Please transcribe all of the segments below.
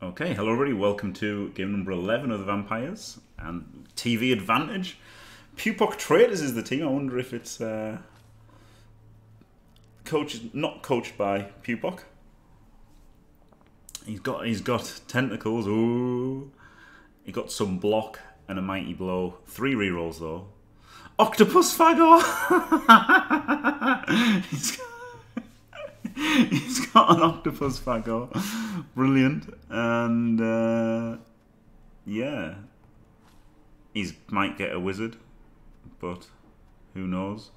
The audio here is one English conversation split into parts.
Okay, hello everybody, welcome to game number 11 of the Vampires and TV Advantage. Pupok Traders is the team. I wonder if it's not coached by Pupok. He's got Tentacles, ooh. He got some Block and a Mighty Blow. 3 rerolls though. Octopus Fargo! He's got an Octopus Fargo. Brilliant. And, yeah. He might get a Wizard, but who knows.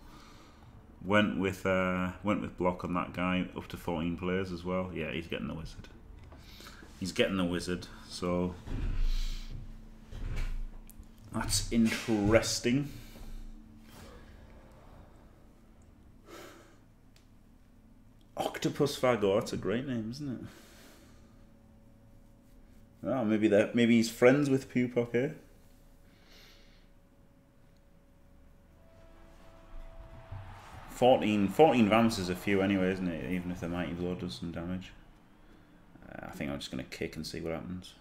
Went with Block on that guy, up to 14 players as well. Yeah, he's getting the Wizard. He's getting the Wizard, so that's interesting. Octopus Fargo, that's a great name, isn't it? Oh, maybe he's friends with Pupok here. Eh? 14 Vamps is a few anyway, isn't it? Even if the Mighty Blow does some damage. I think I'm just going to kick and see what happens.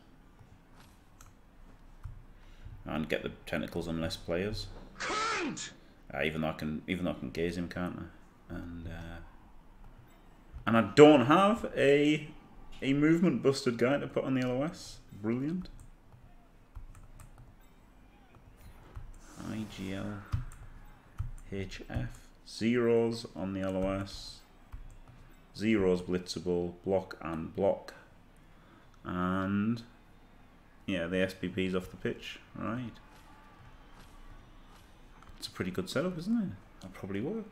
And get the Tentacles on less players. Even though I can Gaze him, can't I? And I don't have a movement busted guy to put on the LOS. Brilliant. IGL HF. Zeros on the LOS. Zeros blitzable. Block and Block. And yeah, the SPP's off the pitch. Right. It's a pretty good setup, isn't it? That probably work.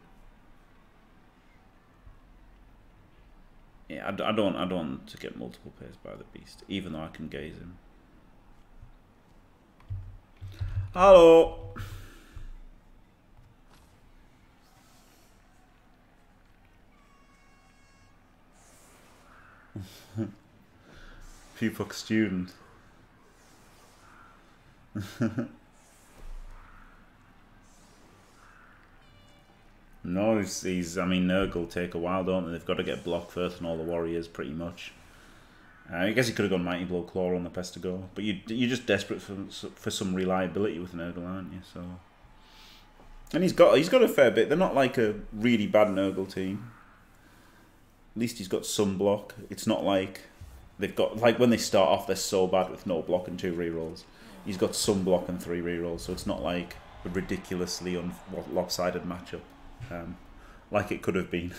Yeah, I don't want to get multiple pairs by the Beast, even though I can Gaze him. Hello! Pupok student. No, I mean, Nurgle take a while, don't they? They've got to get Blocked first and all the Warriors, pretty much. I guess he could have gone Mighty Blow Claw on the Pest to Go. But you're just desperate for some reliability with Nurgle, aren't you? So, and he's got a fair bit. They're not like a really bad Nurgle team. At least he's got some Block. It's not like they've got... Like, when they start off, they're so bad with no Block and 2 rerolls. He's got some Block and 3 rerolls, so it's not like a ridiculously lopsided matchup. Like it could have been.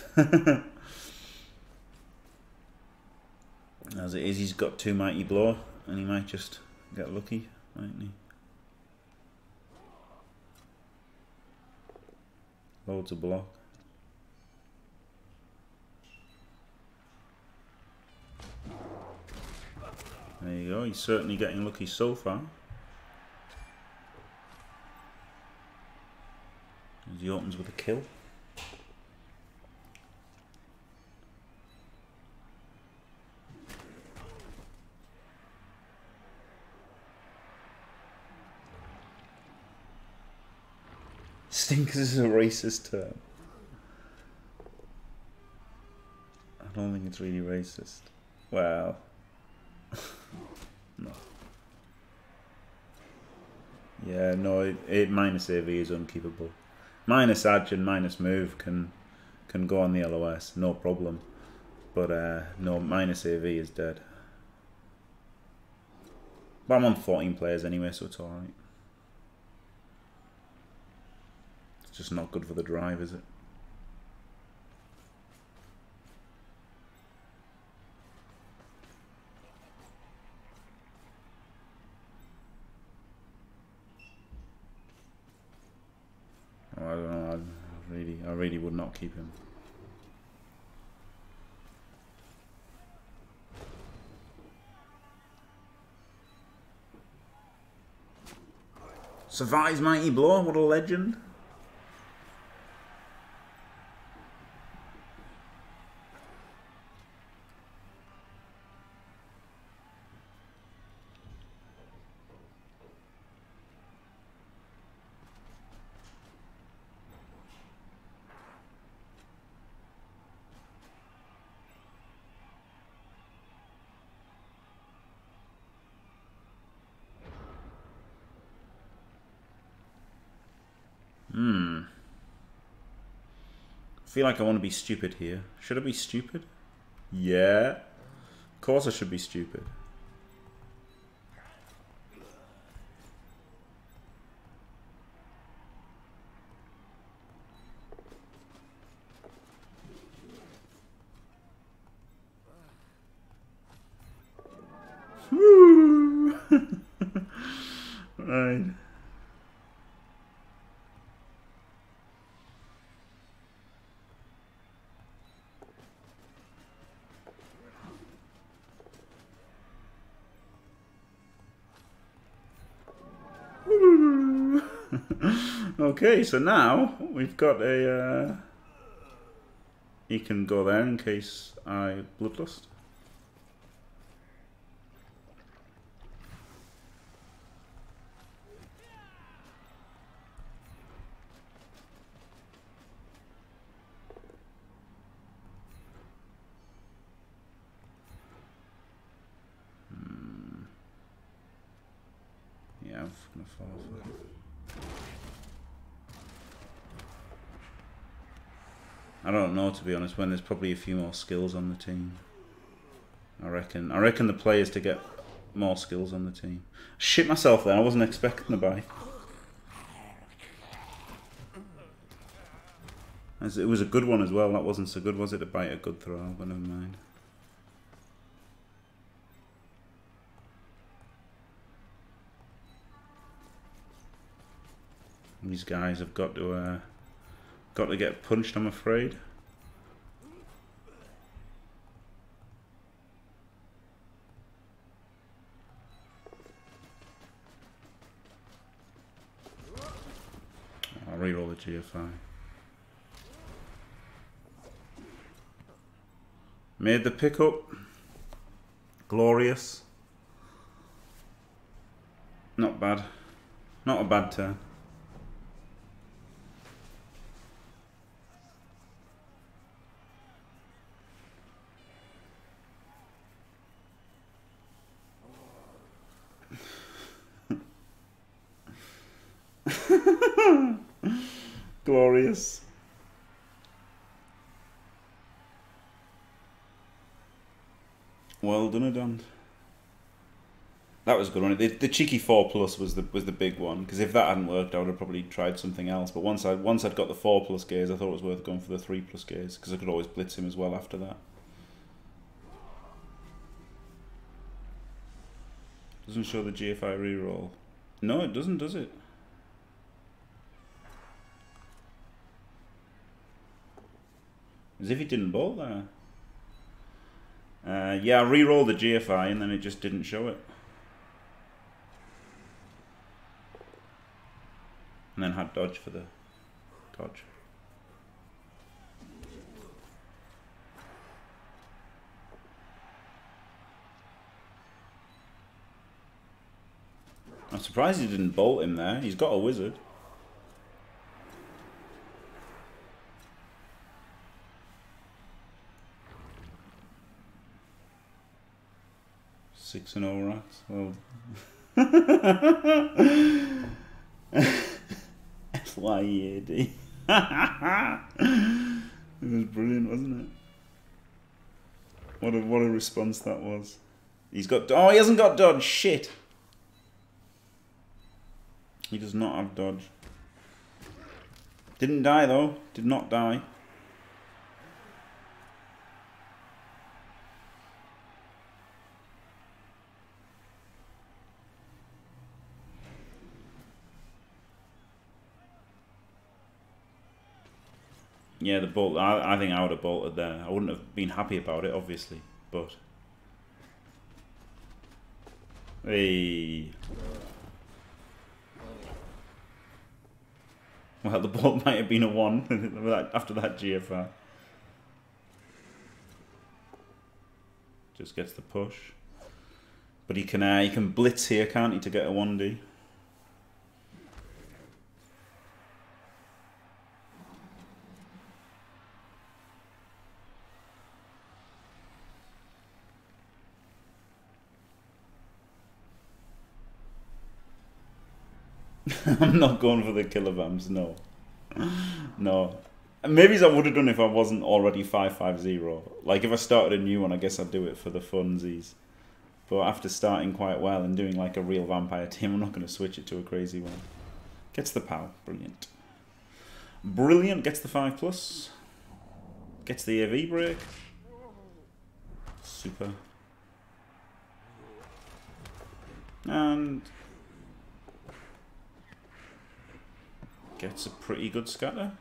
As it is, he's got 2 Mighty Blow, and he might just get lucky, mightn't he? Loads of Block. There you go, he's certainly getting lucky so far. As he opens with a kill. Stinkers is a racist term. I don't think it's really racist. Well, no. Yeah, no, it minus AV is unkeepable. Minus Adge and minus Move can go on the LOS, no problem. But no, minus AV is dead. But I'm on 14 players anyway, so it's alright. It's just not good for the drive, is it? I don't know, I really would not keep him. Survives Mighty Blow, what a legend. feel like I want to be stupid here. Should I be stupid? Yeah. Of course I should be stupid. Right. Okay, so now we've got a. He can go there in case I bloodlust. I don't know, to be honest, when there's probably a few more skills on the team. I reckon the play is to get more skills on the team. Shit myself then, I wasn't expecting the buy. As it was a good one as well, that wasn't so good, was it, to bite a good throw, but never mind. These guys have got to get punched, I'm afraid. I'll reroll the GFI. Made the pickup. Glorious. Not bad. Not a bad turn. Glorious. Well done, Adon. That was a good one. The cheeky 4+ was the big one, because if that hadn't worked, I would have probably tried something else. But once I'd got the 4+ Gaze, I thought it was worth going for the 3+ Gaze, because I could always blitz him as well after that. Doesn't show the GFI reroll. No, it doesn't, does it? As if he didn't bolt there. Yeah, I re-rolled the GFI and then it just didn't show it. And then had dodge for the dodge. I'm surprised he didn't bolt him there. He's got a wizard. Six and all rats. Well, FYEAD. It was brilliant, wasn't it? What a response that was. He's got. Oh, he hasn't got dodge. Shit. He does not have dodge. Didn't die though. Did not die. Yeah, the bolt. I think I would have bolted there. I wouldn't have been happy about it, obviously, but. Hey. Well, the bolt might have been a 1 after that GFI. Just gets the push, but he can blitz here, can't he, to get a 1D. I'm not going for the killer vamps, no. No. And maybe I would have done if I wasn't already 5-5-0. Like, if I started a new one, I guess I'd do it for the funsies. But after starting quite well and doing like a real vampire team, I'm not going to switch it to a crazy one. Gets the POW. Brilliant. Brilliant. Gets the 5+. Gets the AV break. Super. And gets a pretty good scatter.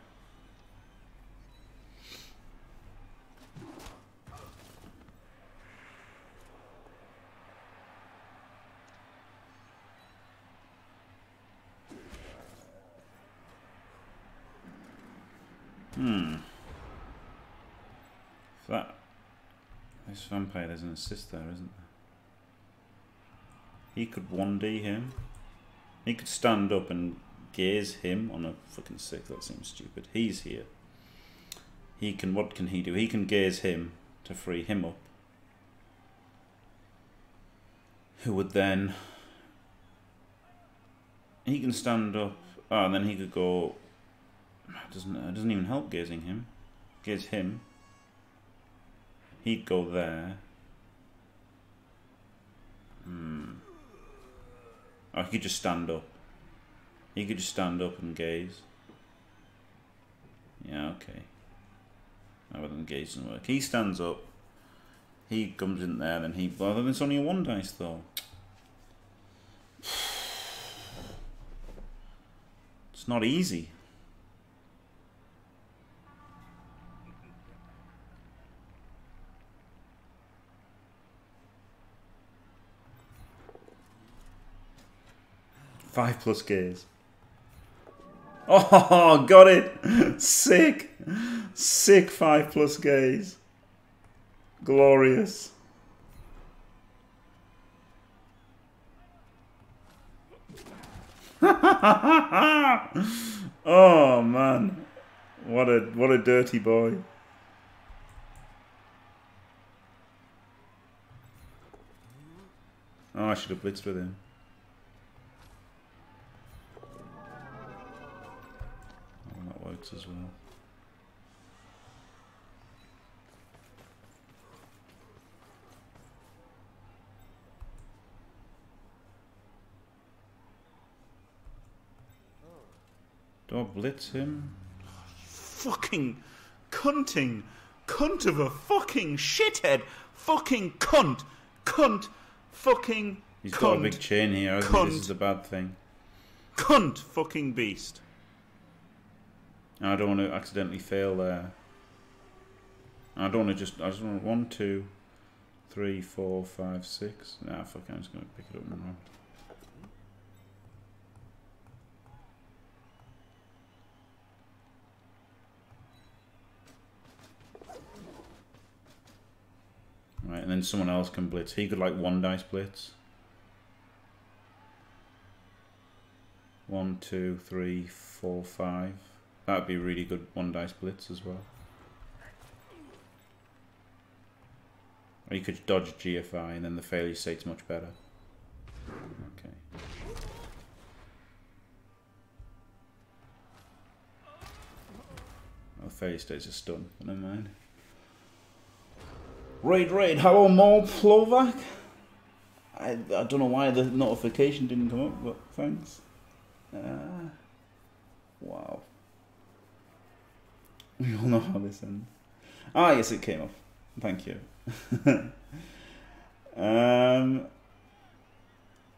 That this vampire, there's an assist there, isn't there? He could 1D him. He could stand up and gaze him on a fucking 6. That seems stupid. He's here. He can. What can he do? He can gaze him to free him up. Who would then? He can stand up. Oh, and then he could go. It doesn't even help gazing him. Gaze him. He'd go there. Oh, he could just stand up. He could just stand up and gaze. Yeah, okay. Oh, but then gaze doesn't work. He stands up. He comes in there, then he... Well, then it's only a 1 dice, though. It's not easy. Five plus gaze. Oh, got it! Sick! Sick 5+ gaze. Glorious. Oh man. What a dirty boy. Oh, I should have blitzed with him. As well. Do I blitz him? Oh, you fucking cunting! Cunt of a fucking shithead! Fucking cunt! Cunt! Fucking He's cunt! He's got a big chain here, I think this is a bad thing. Cunt! Fucking beast! I don't want to accidentally fail there. I don't want to just... I just want 1, 2, 3, 4, 5, 6. Nah, fuck it, I'm just going to pick it up and run. Right, and then someone else can blitz. He could, like, 1 dice blitz. 1, 2, 3, 4, 5. That'd be really good 1 dice blitz as well. Or you could dodge GFI and then the failure state's much better. Okay. Oh, failure state's a stun, but never mind. Raid, hello more Plovak. I don't know why the notification didn't come up, but thanks. Wow. We all know how this ends. Ah, yes, it came off. Thank you.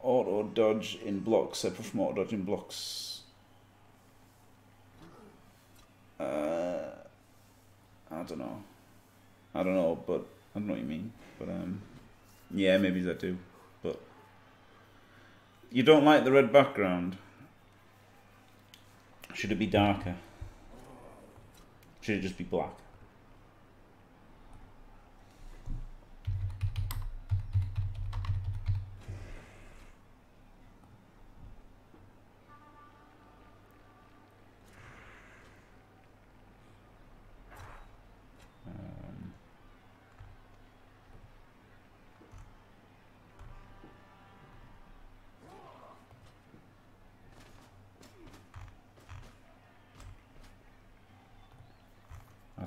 Auto dodge in blocks. Separate from auto dodge in blocks. I don't know. I don't know, but I don't know what you mean. But yeah, maybe I do. But you don't like the red background. Should it be darker? Should it just be black?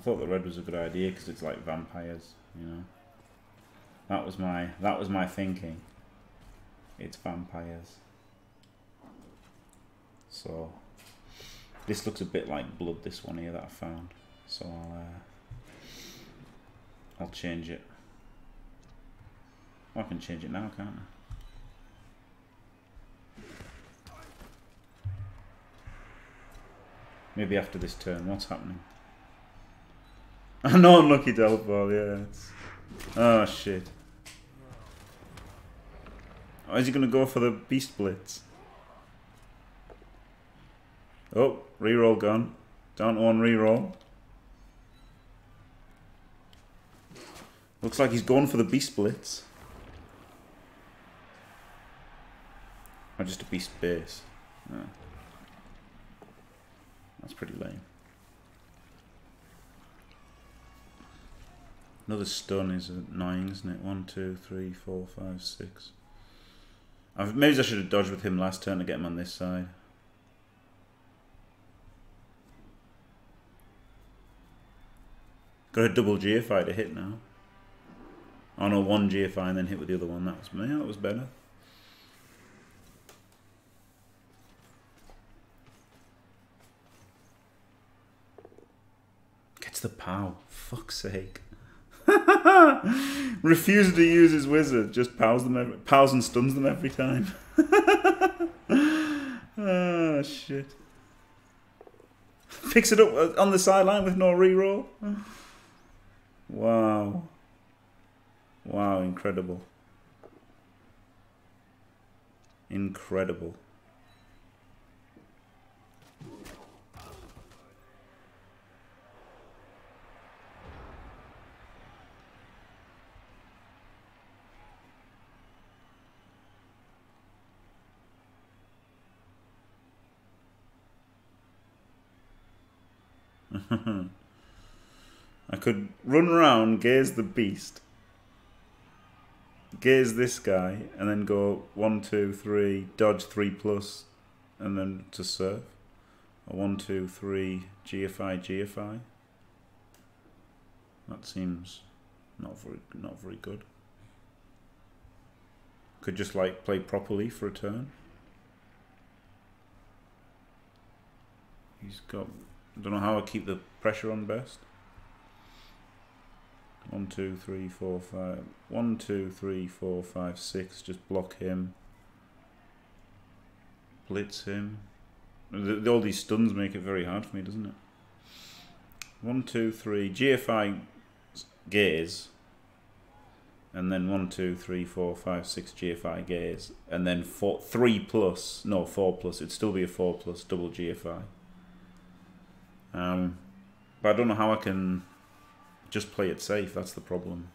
thought the red was a good idea because it's like vampires, you know. That was my thinking. It's vampires. So this looks a bit like blood, this one here that I found. So I'll change it. Well, I can change it now, can't I? Maybe after this turn. What's happening? No unlucky delve ball, yeah. It's... oh, shit. Oh, is he going to go for the Beast Blitz? Oh, reroll gone. Down to one reroll. Looks like he's gone for the Beast Blitz. Or just a Beast Base. Oh. That's pretty lame. Another stun is annoying, isn't it? 1, 2, 3, 4, 5, 6. Maybe I should have dodged with him last turn to get him on this side. Got a double GFI to hit now. Oh no, one GFI and then hit with the other one. That was me. That was better. The POW. Fuck's sake. Refuses to use his wizard. Just pows and stuns them every time. Oh, shit. Picks it up on the sideline with no reroll. Wow. Wow, incredible. Incredible. I could run around, gaze the beast, gaze this guy, and then go 1, 2, 3, dodge 3+, and then to serve. Or 1, 2, 3, GFI, GFI. That seems not very good. Could just like play properly for a turn. He's got. I don't know how I keep the pressure on best. 1, 2, 3, 4, 5. 1, 2, 3, 4, 5, 6. Just block him. Blitz him. All these stuns make it very hard for me, doesn't it? 1, 2, 3. GFI gaze. And then 1, 2, 3, 4, 5, 6. GFI gaze. And then 4, 3+. No, 4+. It'd still be a 4+. Double GFI. But I don't know how I can just play it safe. That's the problem.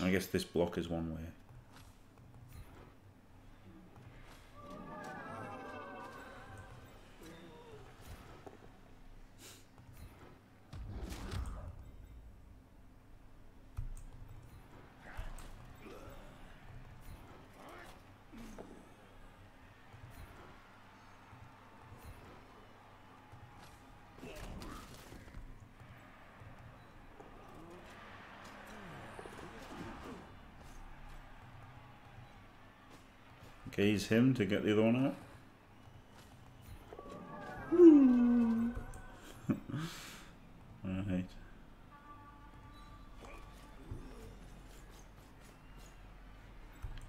I guess this block is one way. Gaze him to get the other one out. Right.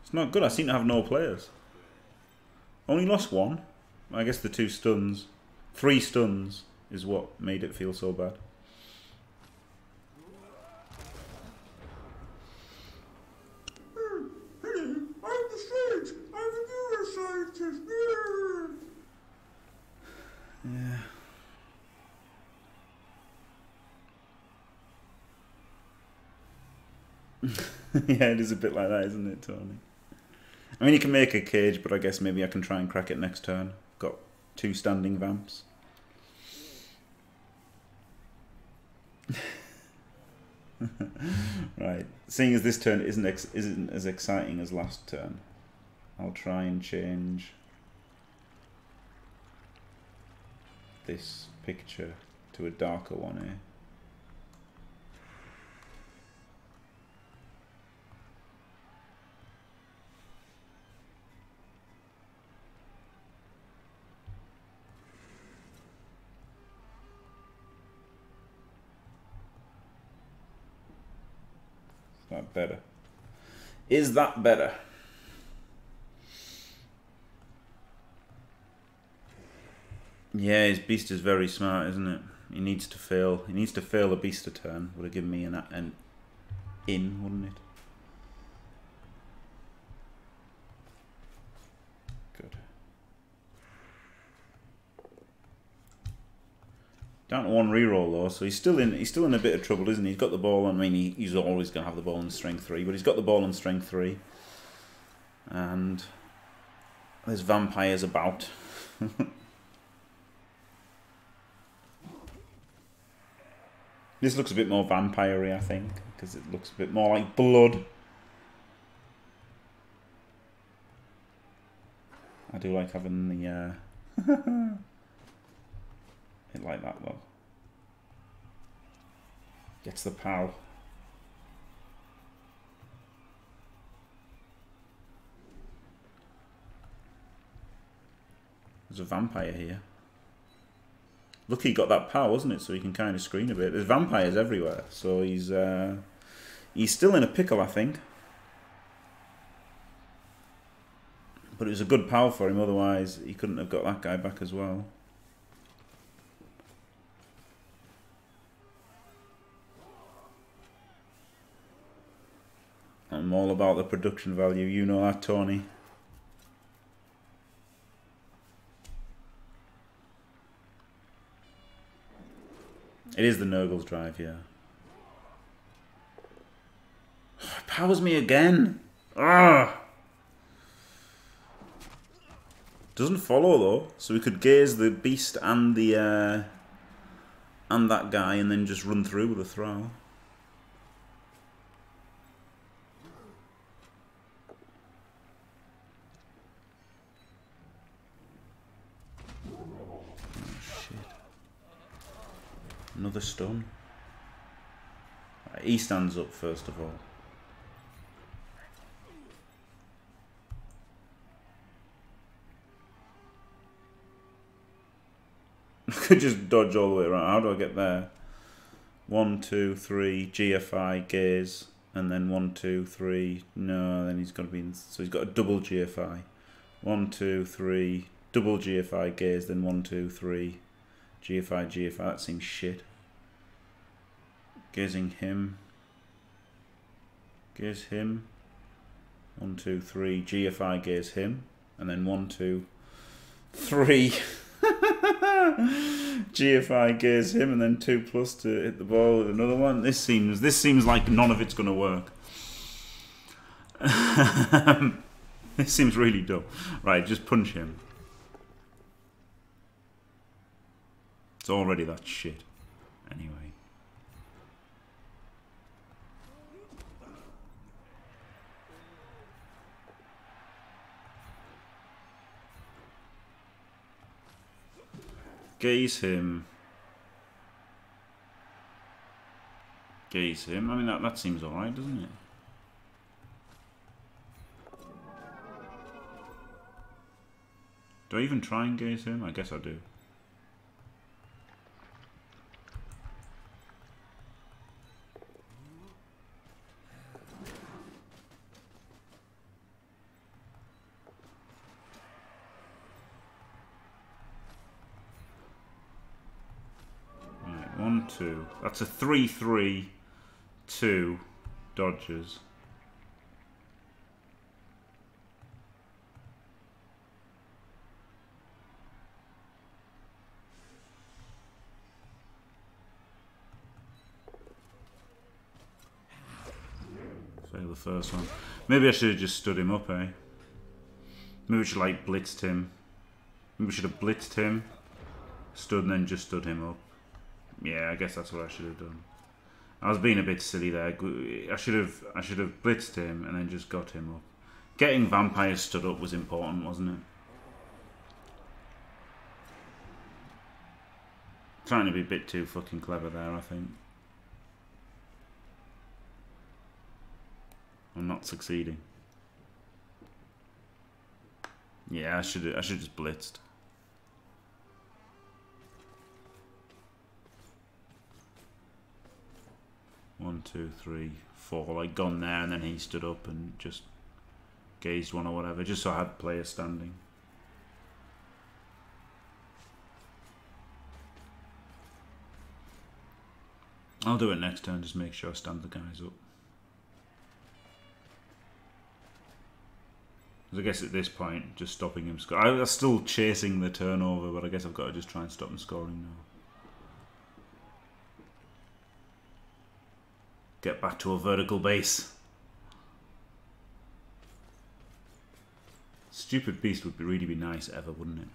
It's not good. I seem to have no players. Only lost one. I guess the 2 stuns. 3 stuns is what made it feel so bad. Yeah, it is a bit like that, isn't it, Tony? I mean, you can make a cage, but I guess maybe I can try and crack it next turn. Got 2 standing vamps. Right. Seeing as this turn isn't as exciting as last turn, try and change this picture to a darker one here. Is that better? Is that better? Yeah, his beast is very smart, isn't it? He needs to fail. He needs to fail a beast a turn. Would have given me an in, wouldn't it? Good. Down to one reroll though, so he's still in. He's still in a bit of trouble, isn't he? He's got the ball. I mean, he's always going to have the ball in strength 3, but he's got the ball in strength 3, and there's vampires about. This looks a bit more vampire-y, I think, because it looks a bit more like blood. I do like having the... I like that, though. Gets the pal. There's a vampire here. Lucky he got that power, wasn't it? So he can kind of screen a bit. There's vampires everywhere, so he's still in a pickle, I think. But it was a good power for him, otherwise he couldn't have got that guy back as well. I'm all about the production value, you know that, Tony. It is the Nurgle's drive, yeah. Oh, it powers me again. Ah. Doesn't follow though, so we could gaze the beast and the and that guy, and then just run through with a Thrall. Another stun. Right, he stands up first of all. I could just dodge all the way around. How do I get there? 1, 2, 3, GFI, gaze, and then 1, 2, 3. No, then he's got to be in, so he's got a double GFI. 1, 2, 3, double GFI, gaze, then 1, 2, 3. GFI, GFI, that seems shit. Gazing him. Gaze him. 1, 2, 3, GFI, gaze him. And then 1, 2, 3. GFI, gaze him, and then 2+ to hit the ball with another one. This seems like none of it's gonna work. This seems really dull. Right, just punch him. It's already that shit, anyway. Gaze him. Gaze him. I mean, that seems alright, doesn't it? Do I even try and gaze him? I guess I do. Two. That's a 3-3-2 Dodgers. Fail the first one. Maybe I should have just stood him up, eh? Maybe we should like blitzed him. Maybe we should have blitzed him, stood, and then just stood him up. Yeah, I guess that's what I should have done. I was being a bit silly there. I should have blitzed him and then just got him up. Getting Vampires stood up was important, wasn't it? Trying to be a bit too fucking clever there, I think. I'm not succeeding. Yeah, I should just blitzed. One, two, three, four. Like gone there, and then he stood up and just gazed one or whatever, just so I had players standing. I'll do it next turn, just make sure I stand the guys up. I guess at this point, just stopping him score. I'm still chasing the turnover, but I guess I've got to just try and stop him scoring now. Get back to a vertical base. Stupid Beast would really be nice ever, wouldn't it?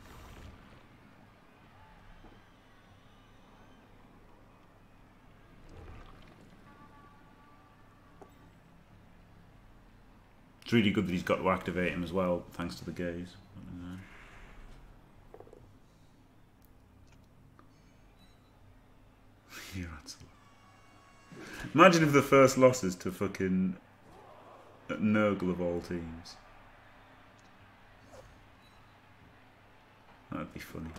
It's really good that he's got to activate him as well, thanks to the gaze. Imagine if the first loss is to fucking Nurgle of all teams. That'd be funny.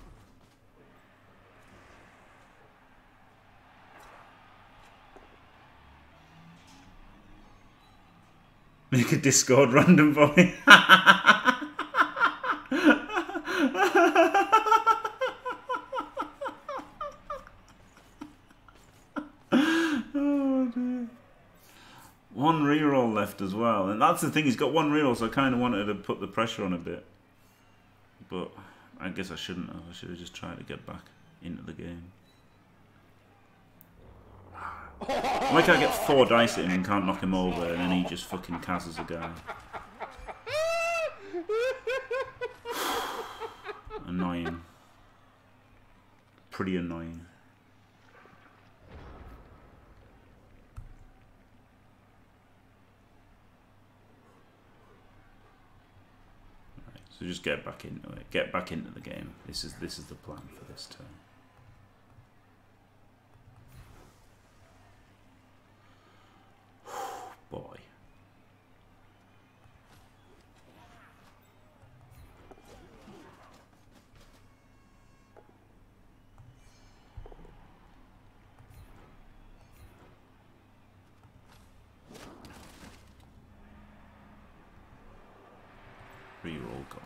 Make a Discord random volley. Oh dear. One reroll left as well. And that's the thing, he's got one reroll, so I kind of wanted to put the pressure on a bit. But I guess I shouldn't have. I should have just tried to get back into the game. Why can't I get four dice at him and can't knock him over and then he just fucking cazzles a guy? Annoying. Pretty annoying. Right, so just get back into it. Get back into the game. This is the plan for this turn. Boy. Reroll gone.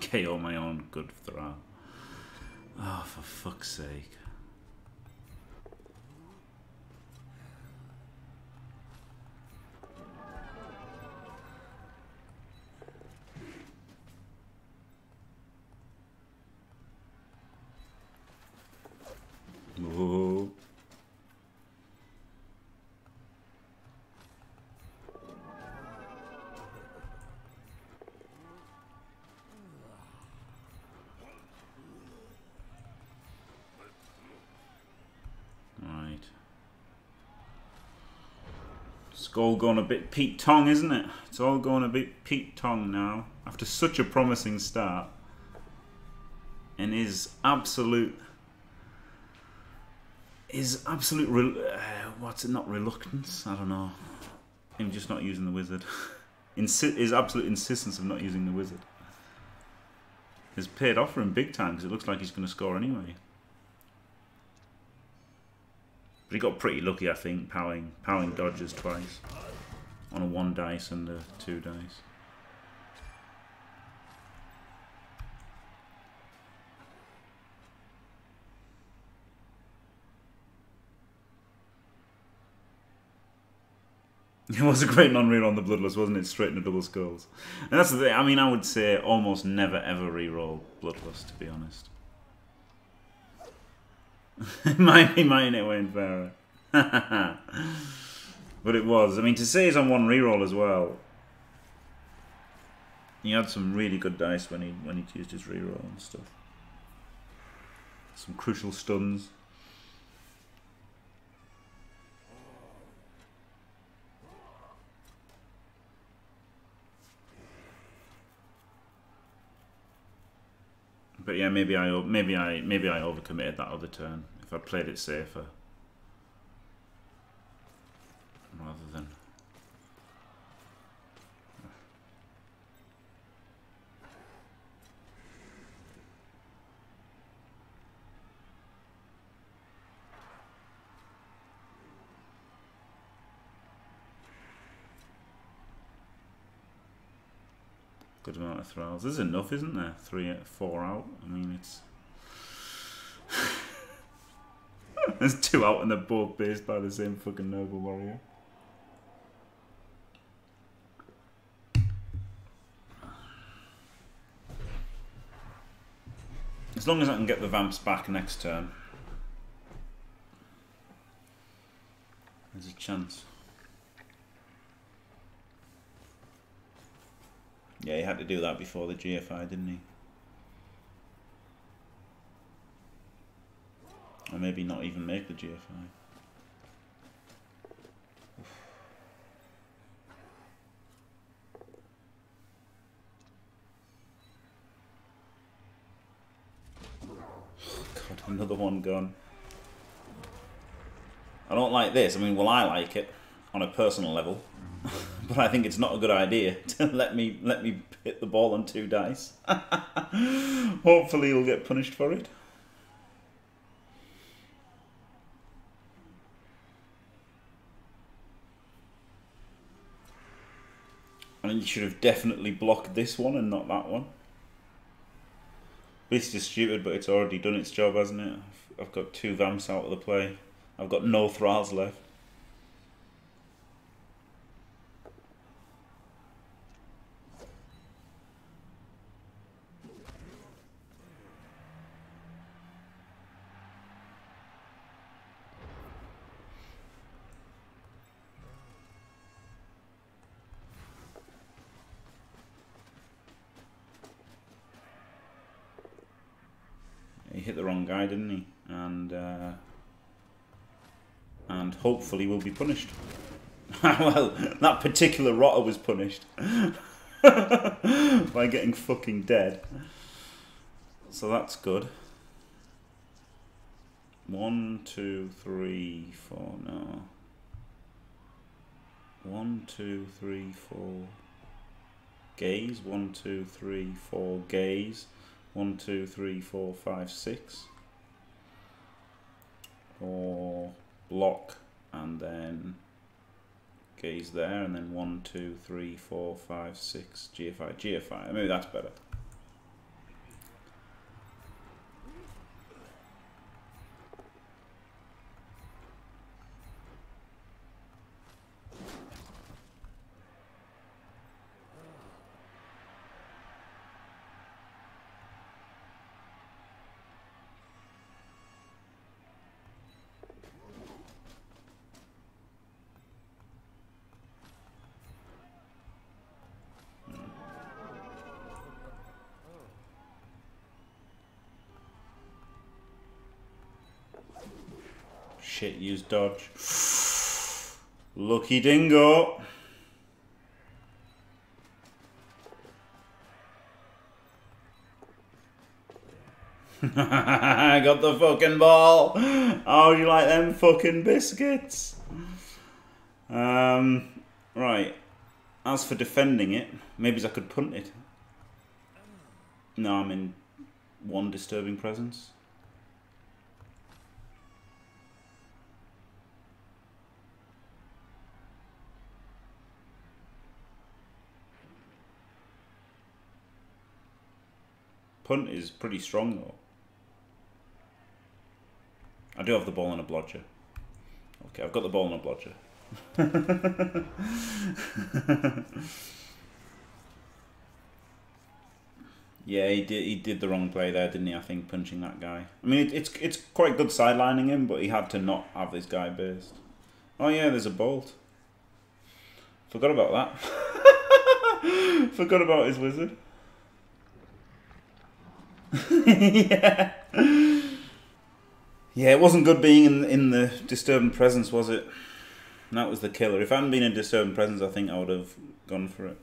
KO my own good Thrall. Oh, for fuck's sake. Whoa. It's all going a bit Pete Tong, isn't it? It's all going a bit Pete Tong now. After such a promising start. And his absolute, what's it, not reluctance? I don't know. Him just not using the wizard. His absolute insistence of not using the wizard has paid off for him big time, because it looks like he's going to score anyway. But he got pretty lucky, I think, powering Dodgers twice. On a one dice and a two dice. It was a great non-reroll on the Bloodlust, wasn't it? Straight into double skulls. And that's the thing, I mean, I would say almost never ever reroll Bloodlust, to be honest. It might be mine, it went fairer. But it was. I mean, to say he's on one reroll as well. He had some really good dice when he used his reroll and stuff. some crucial stuns. But yeah, maybe I overcommitted that other turn if I played it safer rather than. Good amount of Thralls. There's enough, isn't there? 3 or 4 out. I mean, it's... There's 2 out and they're both based by the same fucking Nurgle Warrior. As long as I can get the Vamps back next turn, there's a chance. Yeah, he had to do that before the GFI, didn't he? Or maybe not even make the GFI. Oof. God, another one gone. I don't like this. I mean, well, I like it on a personal level. But I think it's not a good idea to let me hit the ball on 2 dice. Hopefully he'll get punished for it. And you should have definitely blocked this one and not that one. Beast is stupid, but it's already done its job, hasn't it? I've got 2 Vamps out of the play. I've got no Thralls left. Guy, didn't he? And hopefully will be punished. Well, that particular Rotter was punished by getting fucking dead. So that's good. 1, 2, 3, 4. No. 1, 2, 3, 4. Gaze. 1, 2, 3, 4. Gaze. 1, 2, 3, 4, 5, 6. Or block and then gaze there and then 1, 2, 3, 4, 5, 6 GFI, GFI. Maybe that's better. Shit, use Dodge. Lucky dingo. I got the fucking ball. How do you like them fucking biscuits? Right. As for defending it, maybe I could punt it. No, I'm in 1 disturbing presence. Punt is pretty strong though. I do have the ball in a blodger. Okay, I've got the ball in a blodger. Yeah, he did the wrong play there, didn't he? I think punching that guy. I mean, it's quite good sidelining him, but he had to not have this guy burst. Oh yeah, there's a bolt. Forgot about that. Forgot about his wizard. Yeah. Yeah, it wasn't good being in the Disturbing Presence, was it? And that was the killer. If I hadn't been in Disturbing Presence, I think I would have gone for it.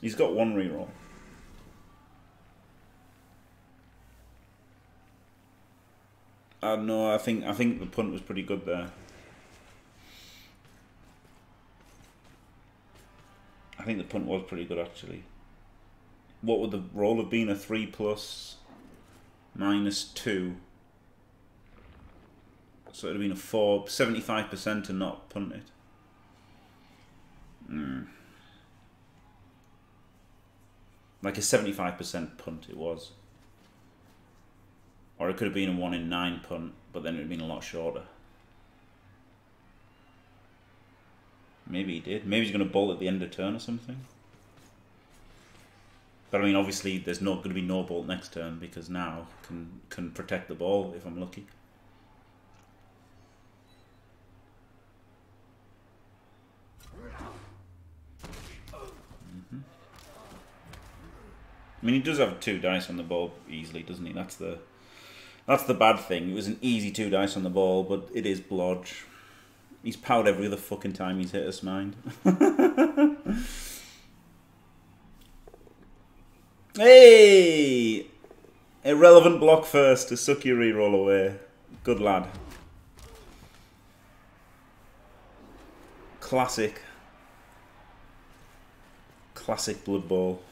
He's got one reroll. I don't know, I think the punt was pretty good there. I think the punt was pretty good, actually. What would the roll have been? A 3 plus minus 2. So it would have been a 4, 75% to not punt it. Like a 75% punt it was. Or it could have been a 1 in 9 punt, but then it would have been a lot shorter. Maybe he did. Maybe he's going to bolt at the end of turn or something. But I mean, obviously, there's not going to be no bolt next turn because now can protect the ball if I'm lucky. Mm-hmm. I mean, he does have 2 dice on the ball easily, doesn't he? That's the bad thing. It was an easy 2 dice on the ball, but it is Blodge. He's powered every other fucking time he's hit us, mind. Hey! Irrelevant block first to suck your reroll away. Good lad. Classic. Classic Blood Bowl.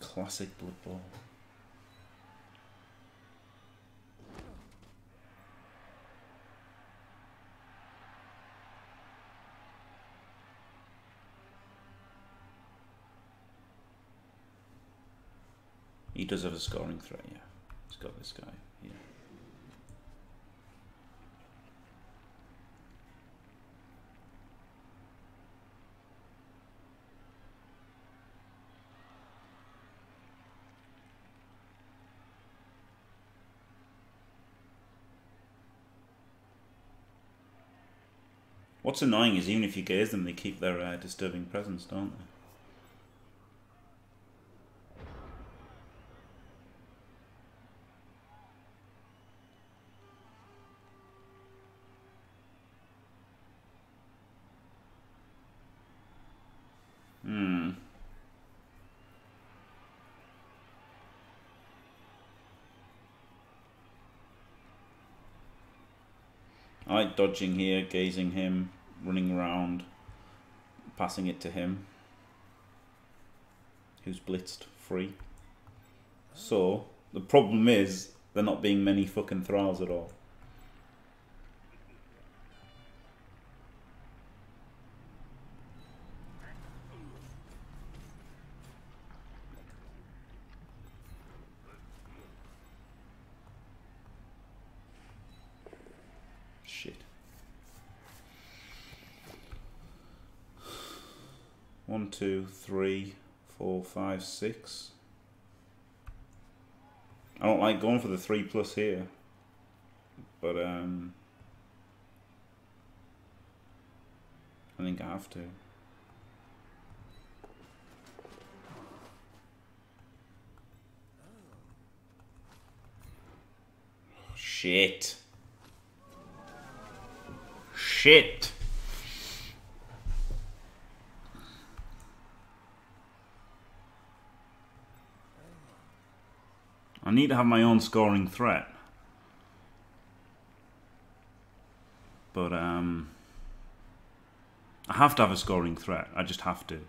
Classic Blood Bowl. He does have a scoring threat, yeah. He's got this guy, yeah. What's annoying is even if you gaze them, they keep their Disturbing Presence, don't they? I like dodging here, gazing him, running around, passing it to him, who's blitzed free. So, the problem is, there not being many fucking Thralls at all. One, two, three, four, five, six. I don't like going for the 3+ here, but I think I have to. Shit. Shit. I need to have my own scoring threat, but I have to have a scoring threat. I just have to.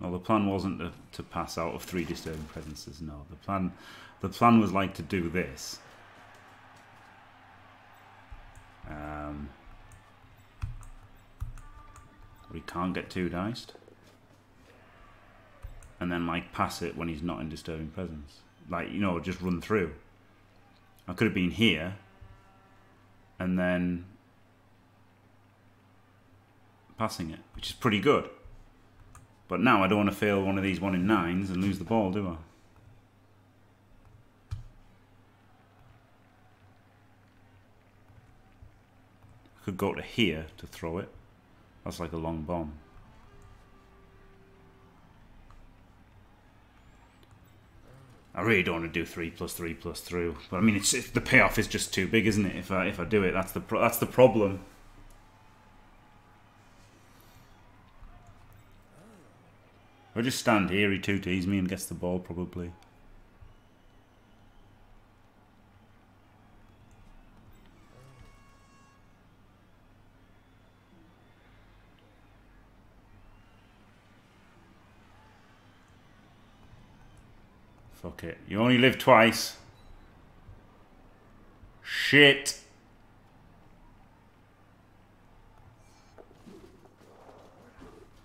Well, the plan wasn't to pass out of 3 Disturbing Presences. No, the plan was like to do this. We can't get 2 diced, and then like pass it when he's not in Disturbing Presence. Like, you know, just run through. I could have been here, and then passing it, which is pretty good. But now I don't want to fail one of these 1-in-9s and lose the ball, do I? I could go to here to throw it. That's like a long bomb. I really don't want to do 3+3+3, but I mean, it's the payoff is just too big, isn't it? If I do it, that's the problem. I just stand here. He 2-T's me and gets the ball probably. Fuck it. You only live twice. Shit.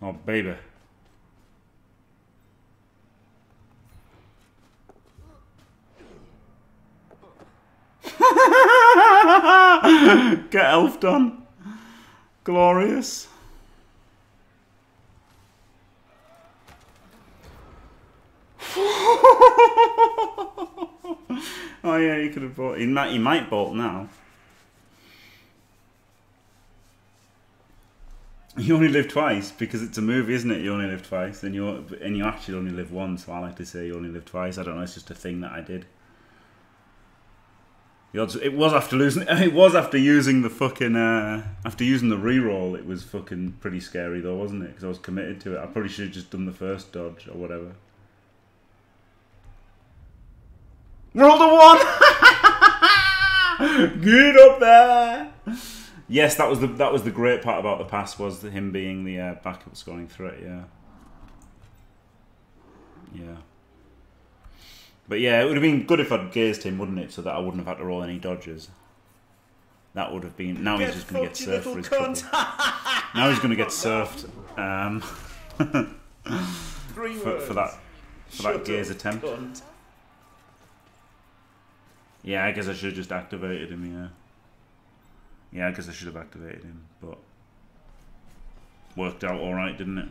Oh, baby. Get elf done. Glorious. Oh yeah, he could have bought. He might bolt now. You only live twice because it's a movie, isn't it? You only live twice, and you actually only live once. So I like to say you only live twice. I don't know. It's just a thing that I did. The odds. It was after losing. It was after using the fucking. After using the reroll, it was fucking pretty scary though, wasn't it? Because I was committed to it. I probably should have just done the first dodge or whatever. Rolled a 1. Good up there. Yes, that was the great part about the pass, was him being the backup scoring threat. Yeah, yeah. But yeah, it would have been good if I'd gazed him, wouldn't it? So that I wouldn't have had to roll any dodges. That would have been. Now he's just going to get surfed for his trouble. Now he's going to get surfed for that gaze attempt. Cunt. Yeah, I guess I should have just activated him, yeah. Yeah, I guess I should have activated him, but... Worked out alright, didn't it?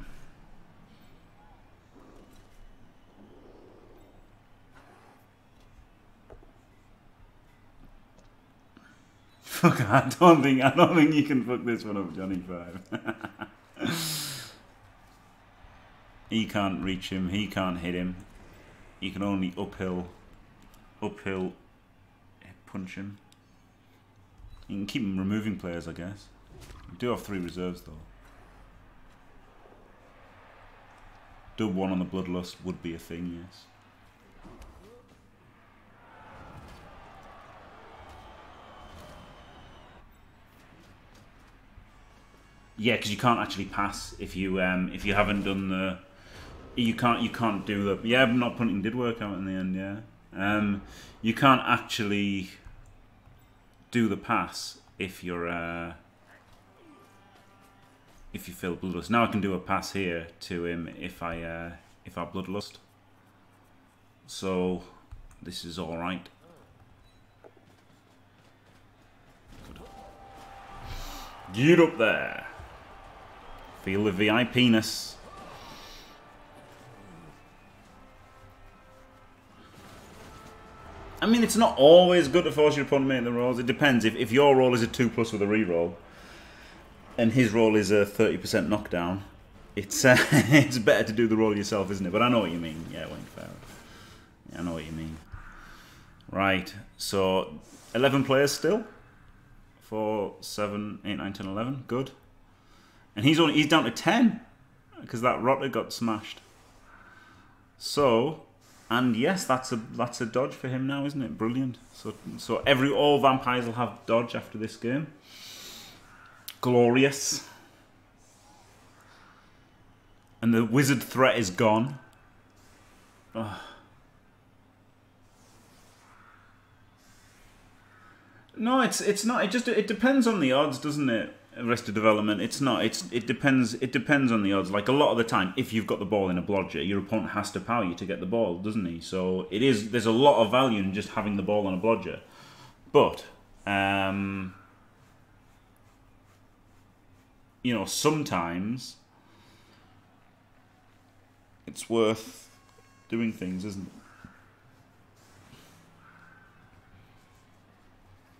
Fuck, I don't think you can fuck this one up, Johnny Five. He can't reach him, he can't hit him. He can only uphill... punch him. You can keep him removing players, I guess. We do have 3 reserves though. Dub 1 on the Bloodlust would be a thing, yes. Yeah, because you can't actually pass if you haven't done the. You can't do the. Yeah, not punting did work out in the end. Yeah. You can't actually do the pass if you feel bloodlust. Now I can do a pass here to him if I bloodlust. So this is all right. Good. Get up there. Feel the VI penis. I mean, it's not always good to force your opponent to make the rolls. It depends. If your roll is a 2+ with a reroll, and his roll is a 30% knockdown, it's better to do the roll yourself, isn't it? But I know what you mean. Yeah, Wayne Farrow. Yeah, I know what you mean. Right. So 11 players still. 4, 7, 8, 9, 10, 11. Good. And he's down to 10 because that Rotter got smashed. So. And yes, that's a dodge for him now, isn't it? Brilliant. So all vampires will have dodge after this game. Glorious. And the wizard threat is gone. Oh. No, it's not. It depends on the odds, doesn't it? Arrested development. It depends on the odds. Like a lot of the time, if you've got the ball in a blodger, your opponent has to power you to get the ball, doesn't he? So there's a lot of value in just having the ball on a blodger. But you know, sometimes it's worth doing things, isn't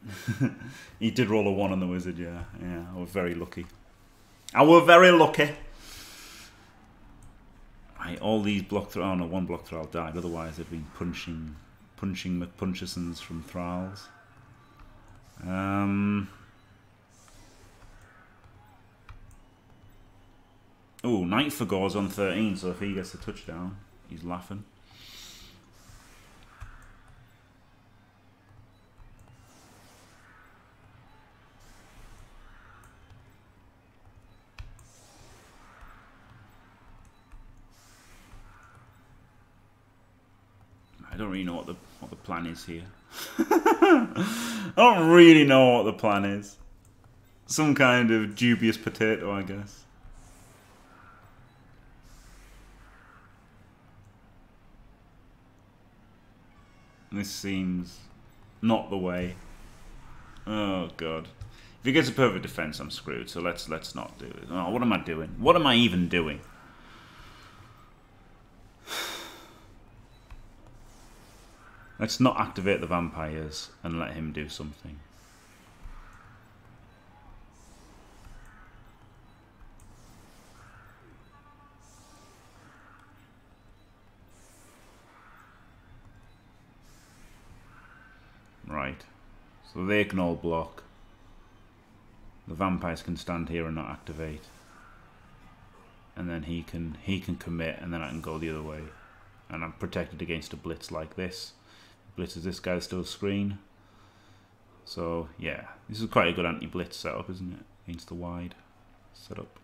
it? He did roll a 1 on the wizard, yeah. Yeah, I was very lucky. I were very lucky. Right, all these block Thrall. Oh no, one block Thrall died. Otherwise, they'd been punching McPunchersons from Thralls. Oh, Knight for Gore's on 13, so if he gets a touchdown, he's laughing. I don't really know what the plan is here. I don't really know what the plan is. Some kind of dubious potato, I guess. This seems not the way. Oh god! If he gets a perfect defense, I'm screwed. So let's not do it. Oh, what am I doing? What am I even doing? Let's not activate the vampires and let him do something. Right, so they can all block. The vampires can stand here and not activate, and then he can commit, and then I can go the other way, and I'm protected against a blitz like this. Blitz is this guy that's still screen. So yeah, this is quite a good anti-blitz setup, isn't it? Against the wide setup.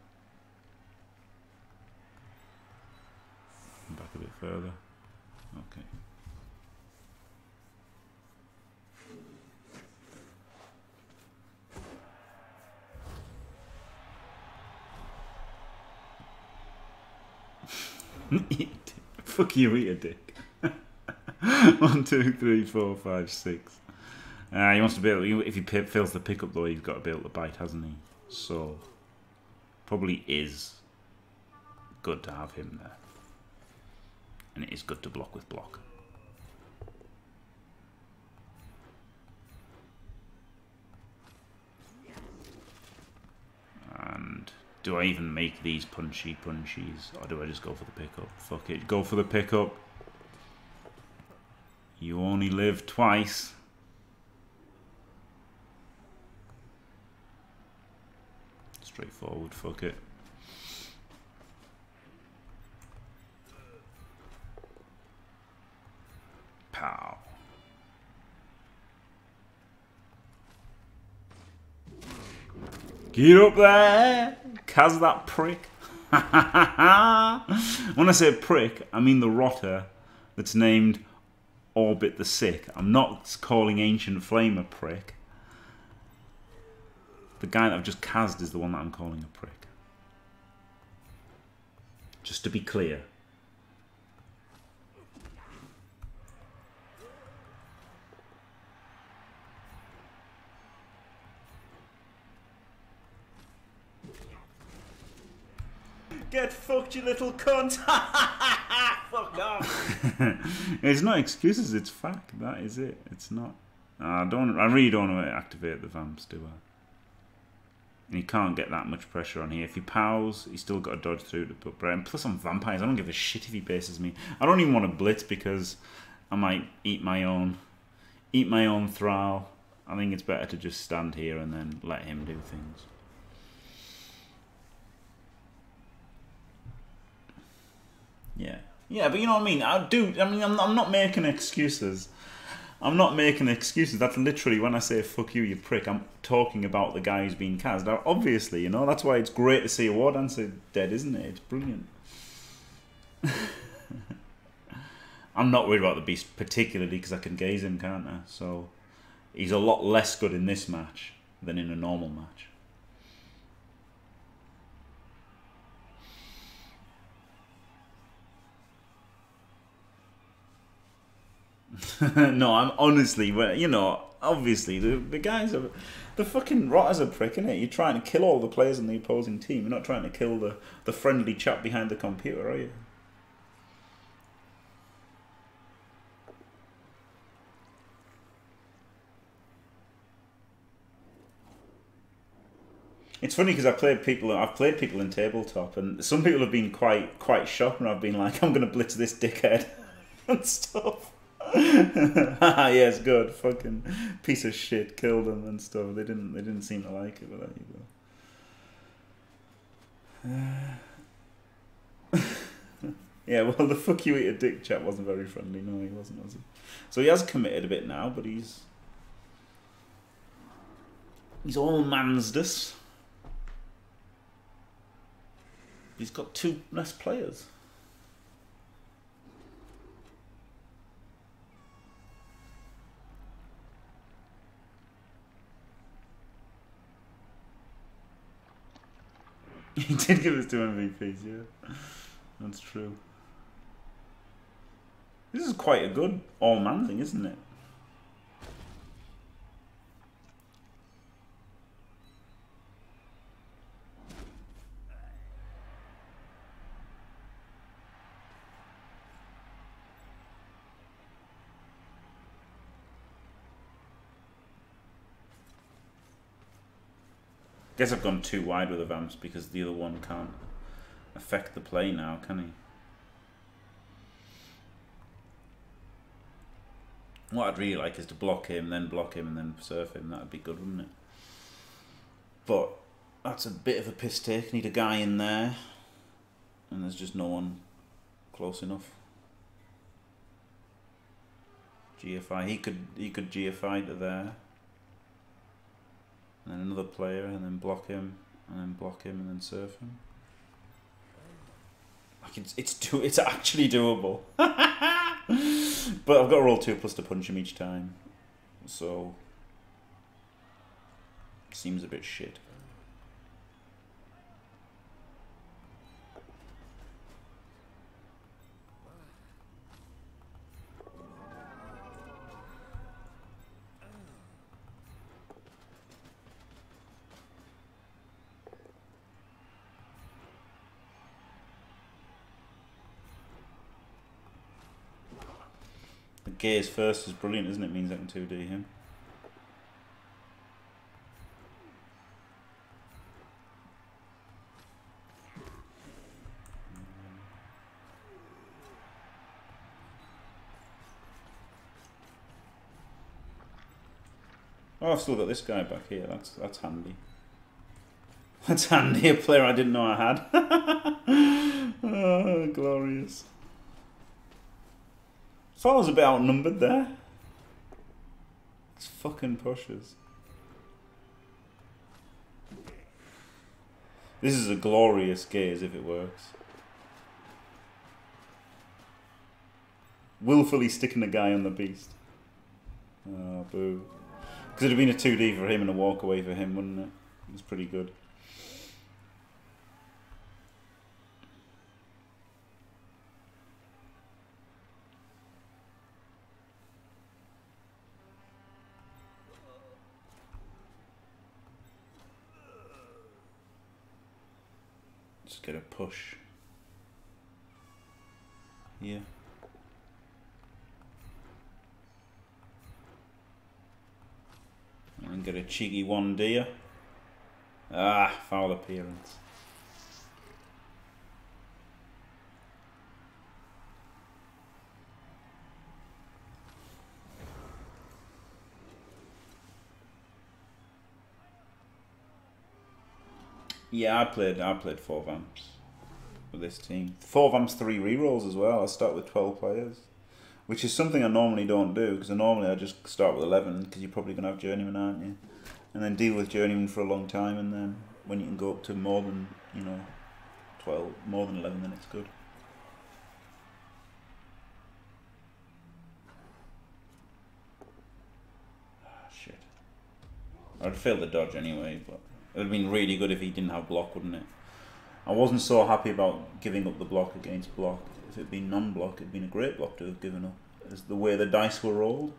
Come back a bit further. Okay. Fuck you, eat a dick. 1, 2, 3, 4, 5, 6. He wants to be able. If he fails the pickup though, he's got to be able to bite, hasn't he? So probably is good to have him there, and it is good to block with block. And do I even make these punchies, or do I just go for the pickup? Fuck it, go for the pickup. You only live twice. Straightforward, fuck it. Pow. Get up there! Kaz that prick. When I say prick, I mean the rotter that's named Orbit the Sick. I'm not calling Ancient Flame a prick. The guy that I've just cast is the one that I'm calling a prick. Just to be clear. Get fucked, you little cunt! Fuck off! It's not excuses, it's fact. That is it. It's not. I really don't want to activate the vamps, do I? And he can't get that much pressure on here. If he pows, he's still got to dodge through to put bread. And plus, I'm vampires. I don't give a shit if he bases me. I don't even want to blitz because I might eat my own Thrall. I think it's better to just stand here and then let him do things. Yeah, yeah, but you know what I mean. I'm not making excuses. I'm not making excuses. That's literally when I say "fuck you, you prick." I'm talking about the guy who's been cast out. Obviously, you know that's why it's great to see a war dancer dead, isn't it? It's brilliant. I'm not worried about the beast particularly because I can gaze him, can't I? So he's a lot less good in this match than in a normal match. No, I'm honestly, you know, obviously the guys are, the fucking Rotter's a prick, innit? You're trying to kill all the players on the opposing team. You're not trying to kill the friendly chap behind the computer, are you? It's funny because I've played people in tabletop, and some people have been quite shocked when I've been like, I'm going to blitz this dickhead and stuff. Haha, yes, good, fucking piece of shit, killed him and stuff. They didn't seem to like it, but there you go. Yeah, well, the fuck you eat a dick chat wasn't very friendly. No, he wasn't, was he? So he has committed a bit now, but he's all mansed us. He's got two less players. He did give us two MVPs, yeah. That's true. This is quite a good all-man thing, isn't it? Guess I've gone too wide with the Vamps because the other one can't affect the play now, can he? What I'd really like is to block him, and then surf him. That'd be good, wouldn't it? But that's a bit of a piss take. Need a guy in there, and there's just no one close enough. GFI. He could GFI to there. And then another player, and then block him, and then block him, and then surf him. Like it's actually doable. But I've got to roll 2+ to punch him each time, so it seems a bit shit. Gaze first is brilliant, isn't it? It means I can 2D him. Oh, I've still got this guy back here. That's handy. That's handy, a player I didn't know I had. Oh, glorious. I was a bit outnumbered there. It's fucking pushers. This is a glorious Gaze if it works. Willfully sticking a guy on the Beast. Oh, boo. Because it'd have been a 2D for him and a walk away for him, wouldn't it? It was pretty good. Get a push. Yeah. And get a cheeky 1D. Ah, foul appearance. Yeah, I played 4 Vamps with this team. 4 Vamps, 3 rerolls as well. I start with 12 players, which is something I normally don't do, because normally I just start with 11, because you're probably going to have Journeyman, aren't you? And then deal with Journeyman for a long time, and then when you can go up to more than, you know, 12, more than 11, then it's good. Ah, shit. I'd fail the dodge anyway, but... It would have been really good if he didn't have block, wouldn't it? I wasn't so happy about giving up the block against block. If it had been non-block, it would have been a great block to have given up. It's the way the dice were rolled.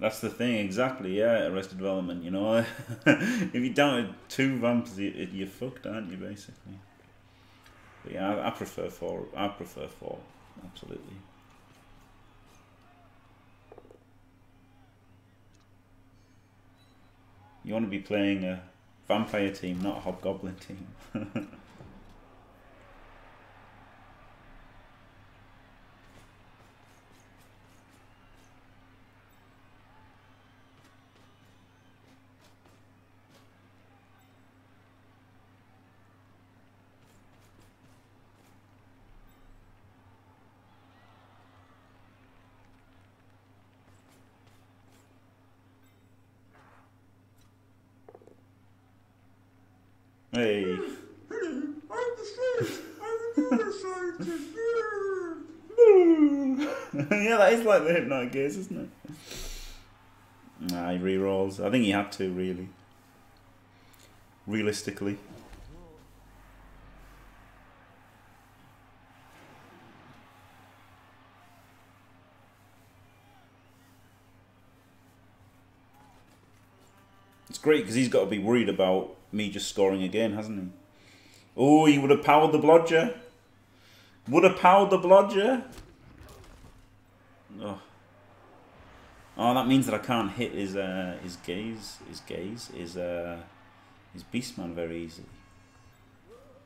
That's the thing, exactly, yeah, Arrested Development, you know. If you're down to 2 Vamps, you're fucked, aren't you, basically? But yeah, I prefer four, absolutely. You want to be playing a vampire team, not a hobgoblin team. Hey. I'm the scientist. I'm the scientist. Yeah, that is like the Hypnotic Gaze, isn't it? Nah, he re-rolls. I think he had to, really. Realistically. It's great because he's got to be worried about me just scoring again, hasn't he? Oh, he would have powered the Blodger. Would have powered the Blodger. Oh. Oh, that means that I can't hit his Beast Man very easily.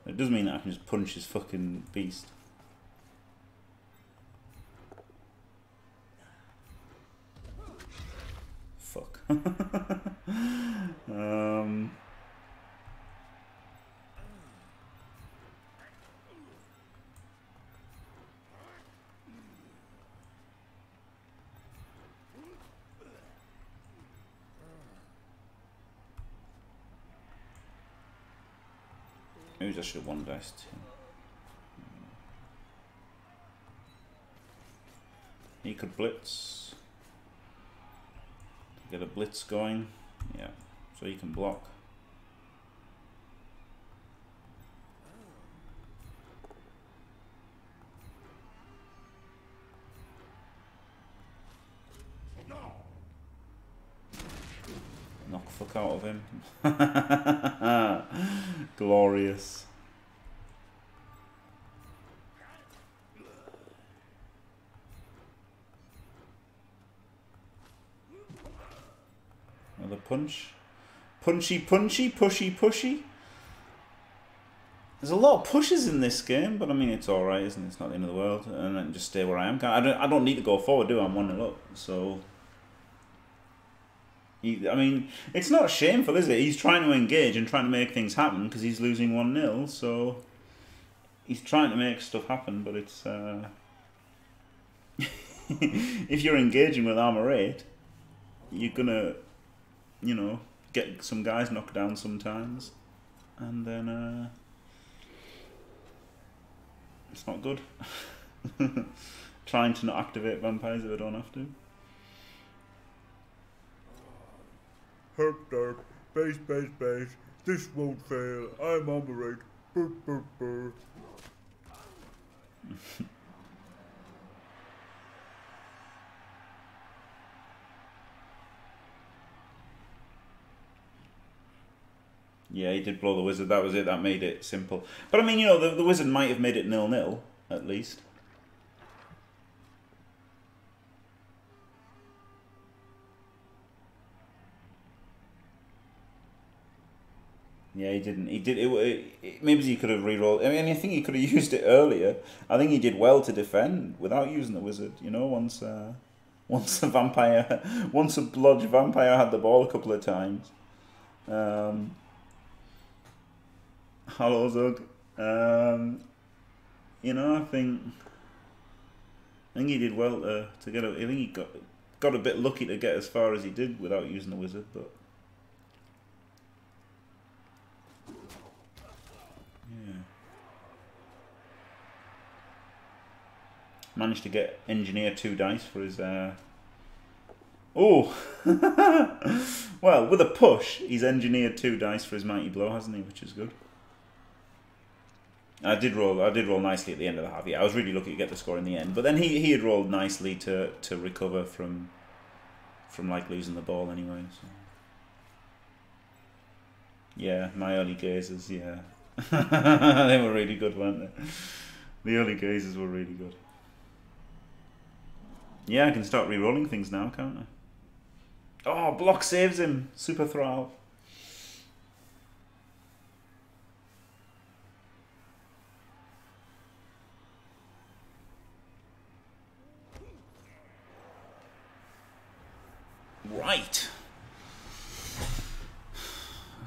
It doesn't mean that I can just punch his fucking Beast. Fuck. Maybe I should have one dice too. He could blitz. Get a blitz going. Yeah, so he can block. Knock the fuck out of him. Glorious. Another punch. Punchy, punchy, pushy, pushy. There's a lot of pushes in this game, but I mean, it's alright, isn't it? It's not the end of the world. And I can just stay where I am. I don't need to go forward, do I? I'm 1-0 up, so... I mean, it's not shameful, is it? He's trying to engage and trying to make things happen because he's losing 1-0, so he's trying to make stuff happen, but it's... if you're engaging with Armour 8, you're going to, you know, get some guys knocked down sometimes, and then it's not good. Trying to not activate vampires if I don't have to. Herp derp, base, base, base, this won't fail, I'm on the right, burp, burp, burp. Yeah, he did blow the Wizard, that was it, that made it simple. But I mean, you know, the Wizard might have made it 0-0, at least. Yeah, he didn't. He did. Maybe he could have re-rolled. I mean, I think he could have used it earlier. I think he did well to defend without using the Wizard. You know, once a Blodge vampire had the ball a couple of times. Hello, Zug. You know, I think he did well to get. I think he got a bit lucky to get as far as he did without using the Wizard, but. Managed to get engineer 2 dice for his... Oh! Well, with a push, he's engineered 2 dice for his Mighty Blow, hasn't he? Which is good. I did roll nicely at the end of the half. Yeah, I was really lucky to get the score in the end. But then he had rolled nicely to recover from like, losing the ball anyway. So. Yeah, my early gazes, yeah. They were really good, weren't they? The early gazes were really good. Yeah, I can start re-rolling things now, can't I? Oh, block saves him. Super Thrall.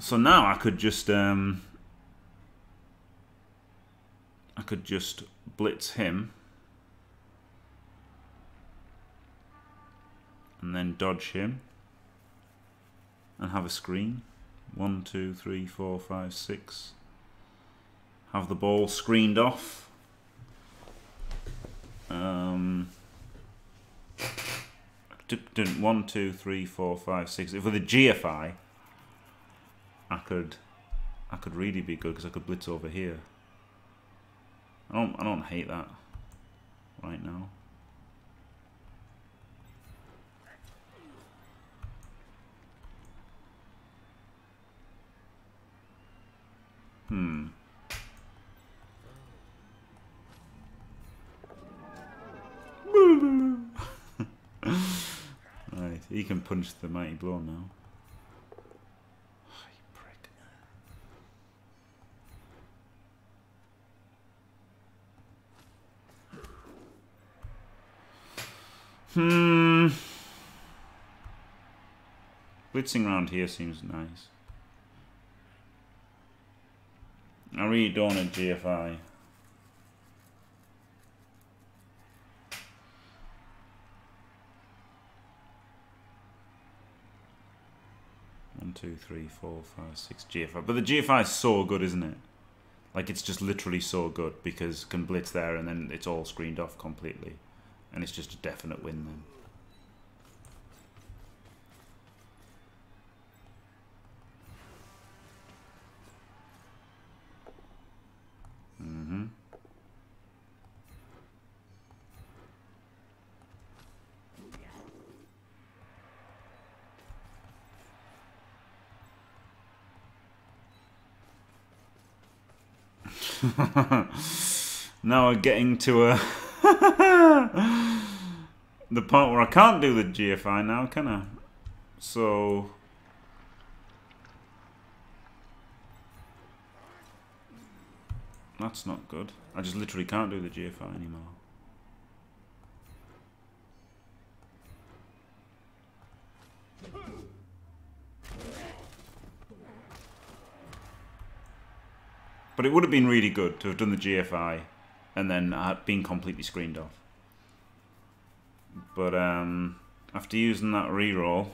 So now I could just blitz him and then dodge him and have a screen. 1, 2, 3, 4, 5, 6. Have the ball screened off. One, two, three, four, five, six. If with a GFI, I could really be good because I could blitz over here. I don't hate that right now. Right, he can punch the Mighty Blow now. Oh, you prick. Blitzing around here seems nice. I really don't want a GFI. One, two, three, four, five, six, GFI. But the GFI is so good, isn't it? Like, it's just literally so good because can blitz there and then it's all screened off completely. And it's just a definite win then. Now we're getting to a the part where I can't do the GFI now, can I? So that's not good. I just literally can't do the GFI anymore. But it would have been really good to have done the GFI and then been completely screened off. But after using that reroll,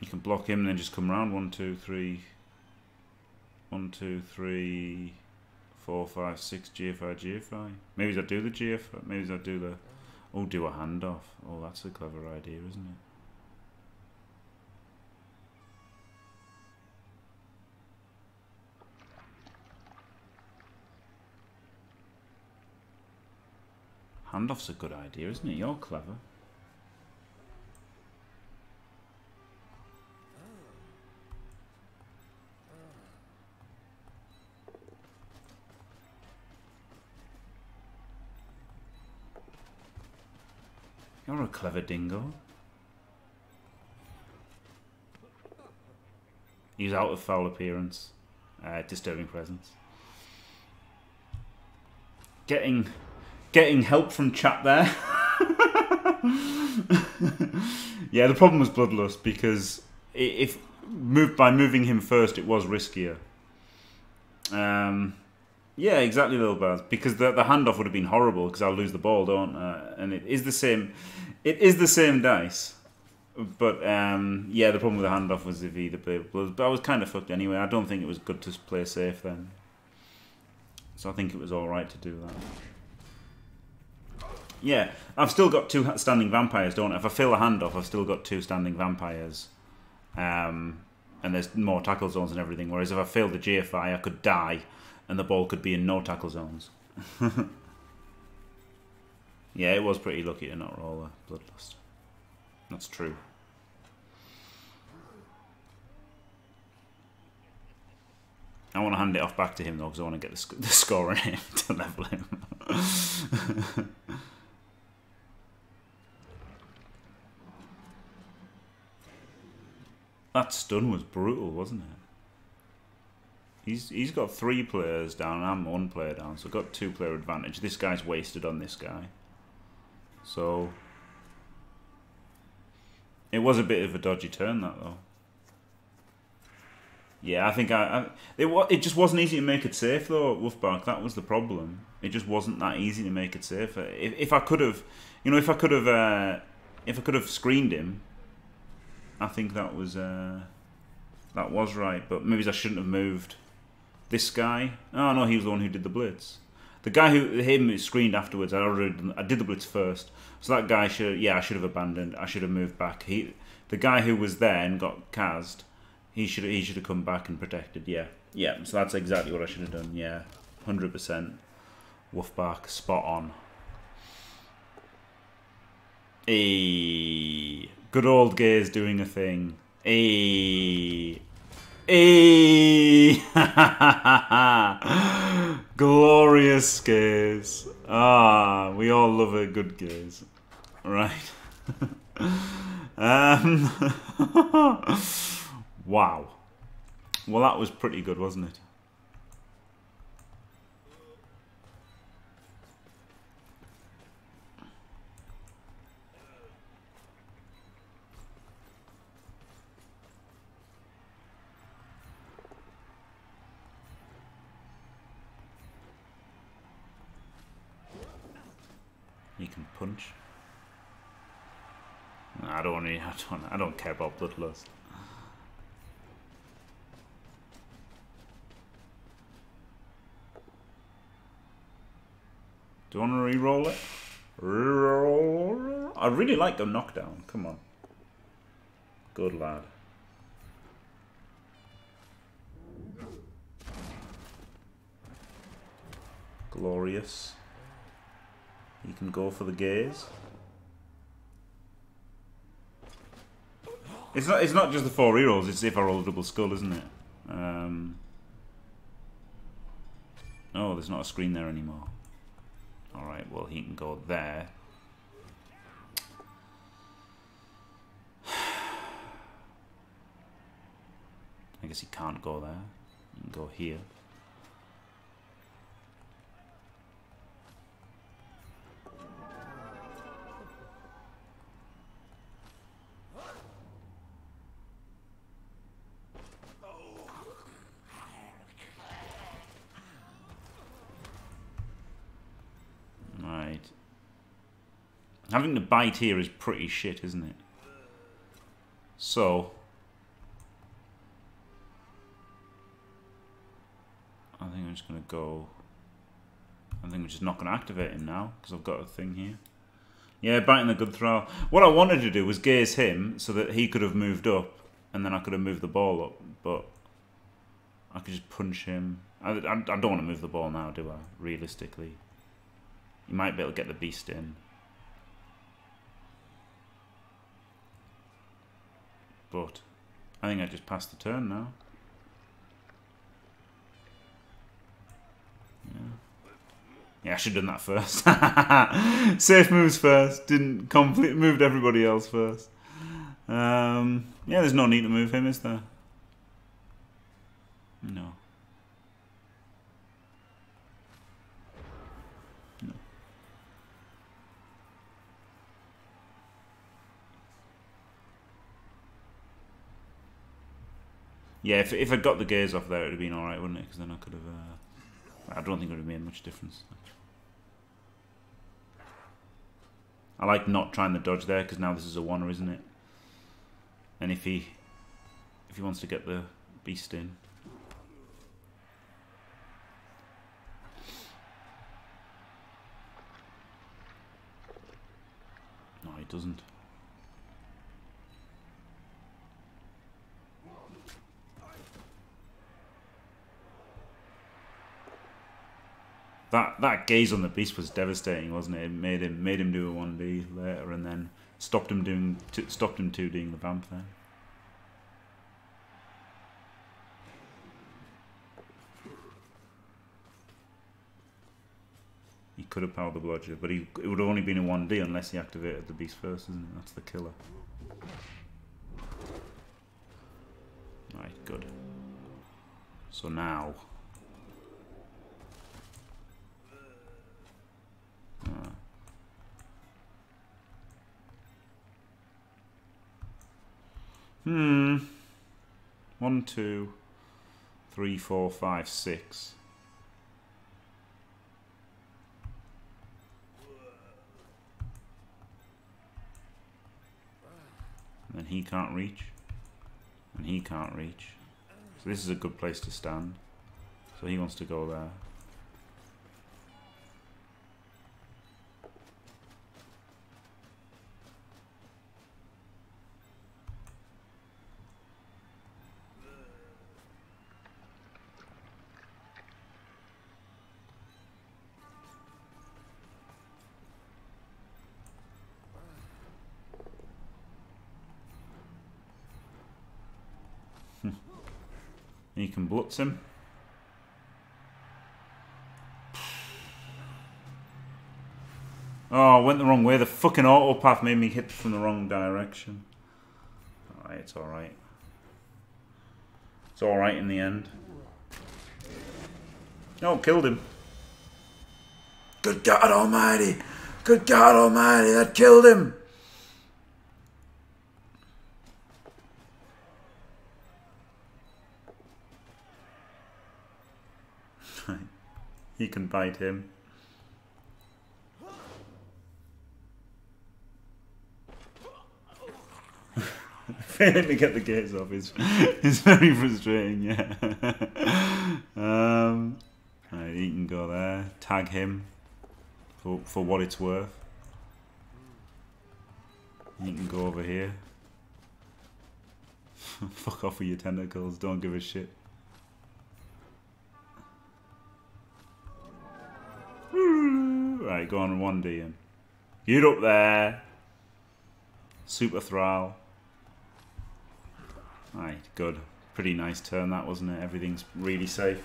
you can block him and then just come around. 1, 2, 3, 4, 5, 6, GFI, GFI. Maybe I do the GFI, maybe I do the... Oh, do a handoff. Oh, that's a clever idea, isn't it? Handoff's a good idea, isn't it? You're clever. You're a clever dingo. He's out of foul appearance. Disturbing presence. Getting help from chat there. Yeah, the problem was Bloodlust because if moving him first, it was riskier. Yeah, exactly, Little Baz. Because the handoff would have been horrible because I'll lose the ball, don't I? And it is the same dice. But yeah, the problem with the handoff was if either played Bloodlust. But I was kind of fucked anyway. I don't think it was good to play safe then. So I think it was all right to do that. Yeah, I've still got 2 standing vampires, don't I? If I fail a handoff, I've still got 2 standing vampires. And there's more tackle zones and everything. Whereas if I failed the GFI, I could die, and the ball could be in no tackle zones. Yeah, it was pretty lucky to not roll a Bloodlust. That's true. I want to hand it off back to him, though, because I want to get the score in him to level him. That stun was brutal, wasn't it? He's got 3 players down and I'm 1 player down, so got 2 player advantage. This guy's wasted on this guy. So it was a bit of a dodgy turn, that, though. Yeah, I think it just wasn't easy to make it safe though, Wolfbark. That was the problem. It just wasn't that easy to make it safe. If I could have, you know, if I could have screened him, I think that was right. But maybe I shouldn't have moved this guy. Oh no, he was the one who did the blitz. The guy who screened afterwards. I did the blitz first, so that guy should. Yeah, I should have abandoned. I should have moved back. The guy who was there and got cast. He should have come back and protected, yeah. Yeah, so that's exactly what I should have done, yeah. 100%. Wolfbark, spot on. Eeeeee. Good old Gaze doing a thing. Eeeeee. Eeeeee. Ha ha ha. Glorious Gaze. Ah, we all love a good Gaze. Right. Wow. Well, that was pretty good, wasn't it? You can punch. I don't care about Bloodlust. Do you want to re-roll it? Re-roll. I really like the knockdown. Come on. Good lad. Glorious. You can go for the Gaze. It's not just the 4 re-rolls, it's if I roll a double skull, isn't it? Oh, there's not a screen there anymore. Alright, well, he can go there. I guess he can't go there. He can go here. Having the bite here is pretty shit, isn't it? So I think I'm just gonna go. I think we're just not gonna activate him now because I've got a thing here. Yeah, biting the good Thrall. What I wanted to do was Gaze him so that he could have moved up, and then I could have moved the ball up. But I could just punch him. I don't want to move the ball now, do I? Realistically, you might be able to get the Beast in. But I think I just passed the turn now. Yeah, I should have done that first. Safe moves first. Didn't complete. Moved everybody else first. Yeah, there's no need to move him, is there? No. Yeah, if I'd got the Gaze off there, it would have been alright, wouldn't it? Because then I could have... I don't think it would have made much difference. I like not trying to dodge there, because now this is a one-er, isn't it? And if he wants to get the Beast in... No, he doesn't. That Gaze on the Beast was devastating, wasn't it? It made him do a 1D later, and then stopped him 2D'ing the vamp there. He could have powered the Blodger, but it would have only been a 1D unless he activated the Beast first, isn't it? That's the killer. Right, good. So now. One, two, 3, 4, 5, 6. And then he can't reach. And he can't reach. So this is a good place to stand. So he wants to go there. He can blitz him. Oh, I went the wrong way. The fucking autopath made me hit from the wrong direction. Alright, it's alright. It's alright in the end. Oh, killed him. Good God Almighty! Good God Almighty, that killed him! He can bite him. Failing to get the gaze off is very frustrating, yeah. Right, he can go there. Tag him for what it's worth. He can go over here. Fuck off with your tentacles, don't give a shit. Right, go on and 1D him. Get up there. Super Thrall. Right, good. Pretty nice turn that, wasn't it? Everything's really safe.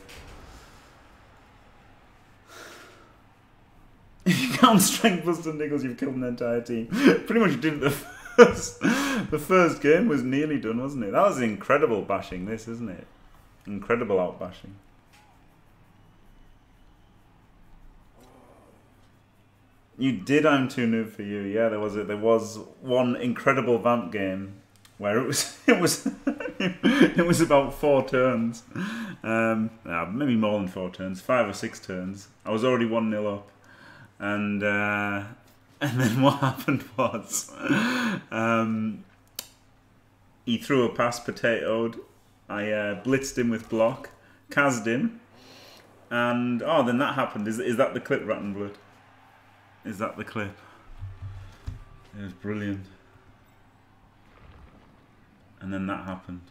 You can't strength plus the niggles, you've killed an entire team. Pretty much didn't the first game was nearly done, wasn't it? That was incredible bashing this, isn't it? Incredible out bashing. You did I'm Too Noob for You, yeah. There was one incredible vamp game where it was about 4 turns, maybe more than 4 turns, 5 or 6 turns. I was already 1-0 up, and then what happened was he threw a pass, potatoed. I blitzed him with block, Kaz'd him, and oh, then that happened. Is that the clip, Rat and Blood? Is that the clip? It was brilliant. And then that happened.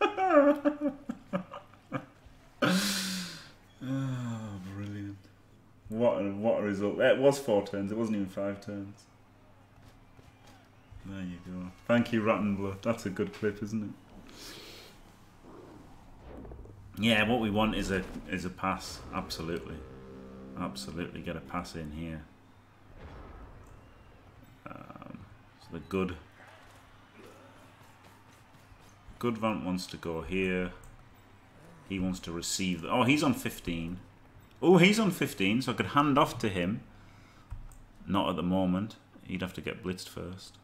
Oh, brilliant. What a result. It was 4 turns, it wasn't even 5 turns. There you go. Thank you, Rat and Blood. That's a good clip, isn't it? Yeah, what we want is a pass, absolutely. Absolutely, get a pass in here. So the good Vamp wants to go here. He wants to receive. Oh, he's on 15. Oh, he's on 15, so I could hand off to him. Not at the moment. He'd have to get blitzed first.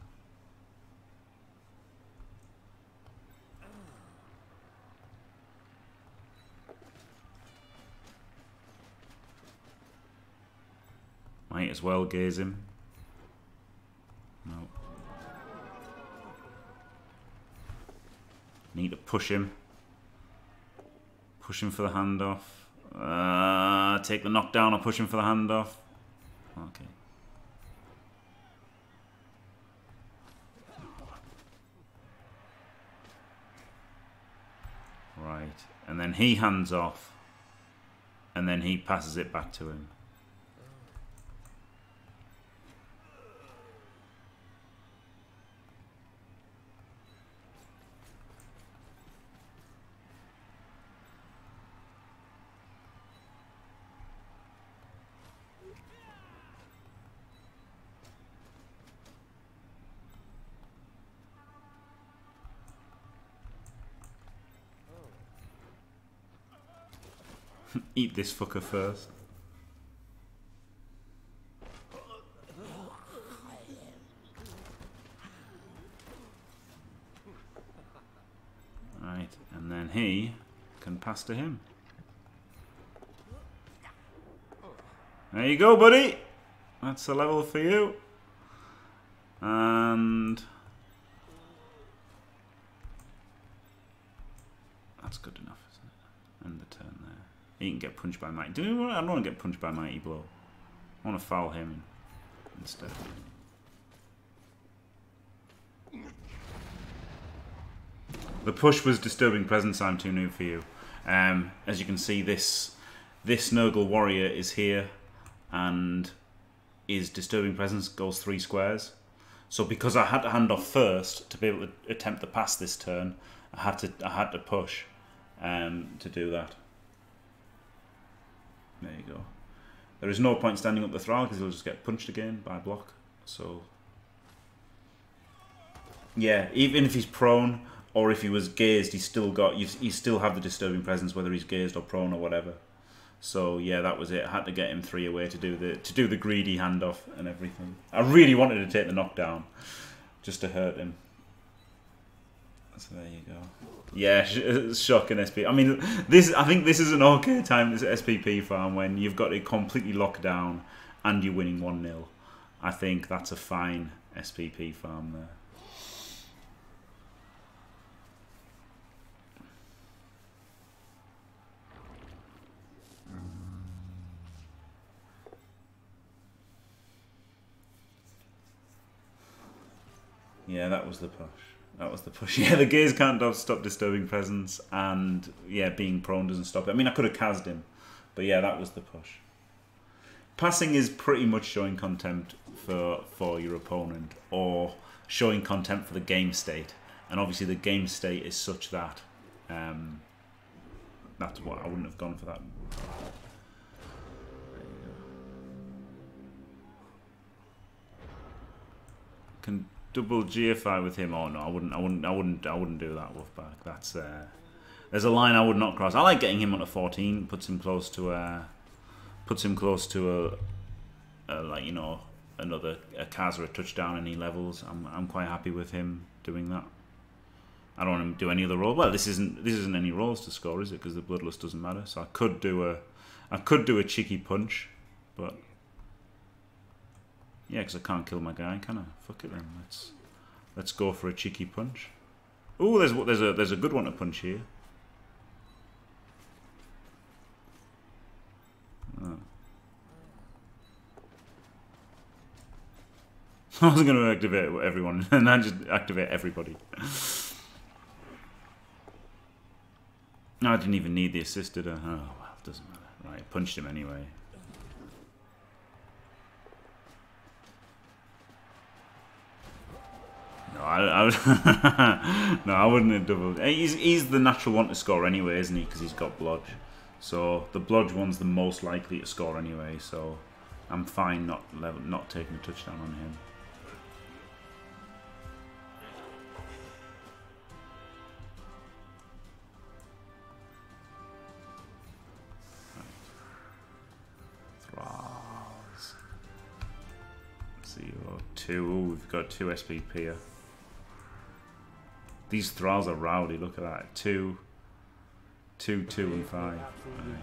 Might as well gaze him. No. Need to push him. Push him for the handoff. Take the knockdown or push him for the handoff. Okay. Right. And then he hands off. And then he passes it back to him. Eat this fucker first. and then he can pass to him. There you go, buddy. That's a level for you. And that's good enough, isn't it? End the turn there. He can get punched by Mighty. I don't want to get punched by Mighty Blow. I want to foul him instead. The push was Disturbing Presence. I'm too new for you. As you can see, this Nurgle Warrior is here, and is Disturbing Presence, goes 3 squares. So because I had to hand off first to be able to attempt the pass this turn, I had to push to do that. There you go. There is no point standing up the Thrall because he'll just get punched again by Block. So yeah, even if he's prone or if he was gazed, you still have the Disturbing Presence whether he's gazed or prone or whatever. So yeah, that was it. I had to get him 3 away to do the greedy handoff and everything. I really wanted to take the knockdown just to hurt him. So there you go. Yeah, shocking SPP. I mean, I think this is an okay time, this SPP farm, when you've got it completely locked down and you're winning 1-0. I think that's a fine SPP farm there. Yeah, that was the push. That was the push. Yeah, the Gaze can't stop Disturbing Presence, and yeah, being prone doesn't stop it. I mean, I could have cased him, but yeah, that was the push. Passing is pretty much showing contempt for your opponent, or showing contempt for the game state. And obviously the game state is such that that's what I wouldn't have gone for that. Can double GFI with him? Oh no, I wouldn't do that, Wolfpack. That's there's a line I would not cross. I like getting him on a 14, puts him close to a like, you know, another Kaz or a touchdown and he levels. I'm quite happy with him doing that. I don't want him to do any other roll. Well, this isn't any rolls to score, is it? Because the Bloodlust doesn't matter. So I could do a cheeky punch, but yeah, because I can't kill my guy, can I? Fuck it then. Let's go for a cheeky punch. Ooh, there's a good one to punch here. Oh. I was going to activate everyone, and I just activate everybody. No, I didn't even need the assist, did I? Oh well, it doesn't matter. Right, I punched him anyway. No, I wouldn't have doubled. He's the natural one to score anyway, isn't he? Because he's got Blodge. So the Blodge one's the most likely to score anyway. So I'm fine not taking a touchdown on him. Thralls. 0-2. Ooh, we've got 2 SPP here. These Thralls are rowdy, look at that. 2, 2, 2 and 5. Right.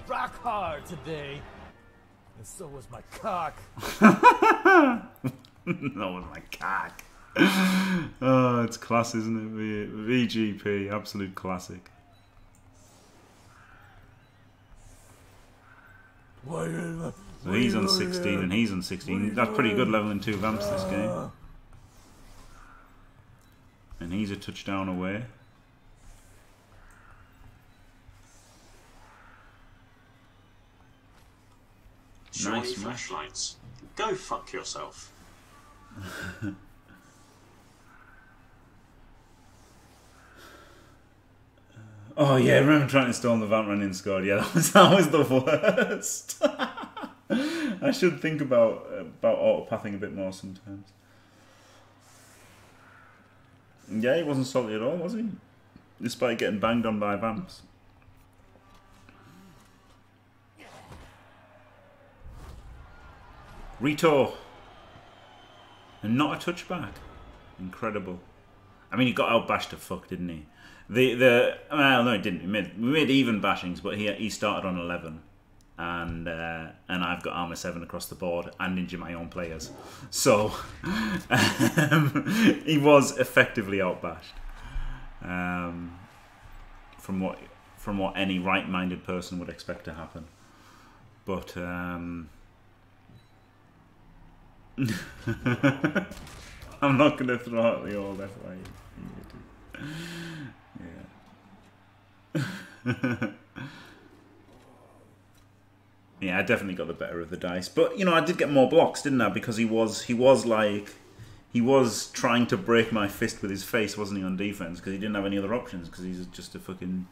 Rock hard today. And so was my cock. That was my cock. Oh, it's class, isn't it? VGP, absolute classic. So he's on 16 and he's on 16. That's pretty good leveling 2 vamps this game. And he's a touchdown away. Nice flashlights. Go fuck yourself. Oh yeah, I remember trying to storm the vamp run in squad. Yeah, that was the worst. I should think about autopathing a bit more sometimes. Yeah, he wasn't salty at all, was he? Despite getting banged on by vamps. Rito. And not a touchback. Incredible. I mean, he got out bashed to fuck, didn't he? Well, no, he didn't. We made even bashings, but he started on 11, and I've got armor 7 across the board and injure my own players, so he was effectively out bashed. From what any right-minded person would expect to happen, but I'm not going to throw out the old FY. Yeah. Yeah, I definitely got the better of the dice, but you know, I did get more blocks, didn't I? Because he was trying to break my fist with his face, wasn't he, on defense? Because he didn't have any other options. Because he's just a fucking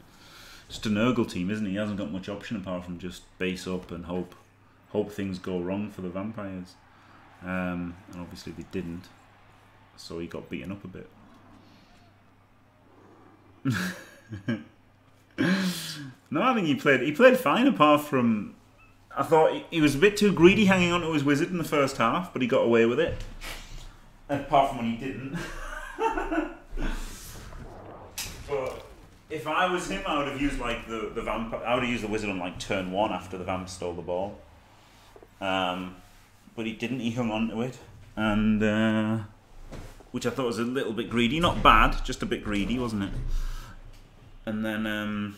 Nurgle team, isn't he? He hasn't got much option apart from just base up and hope things go wrong for the Vampires. And obviously they didn't, so he got beaten up a bit. No, I think he played fine apart from, I thought he was a bit too greedy hanging on to his wizard in the first half, but he got away with it. Apart from when he didn't. But if I was him, I would have used like the vamp. I would have used the wizard on like turn 1 after the vamp stole the ball. But he didn't. He hung on to it, and which I thought was a little bit greedy. Not bad, just a bit greedy, wasn't it? And then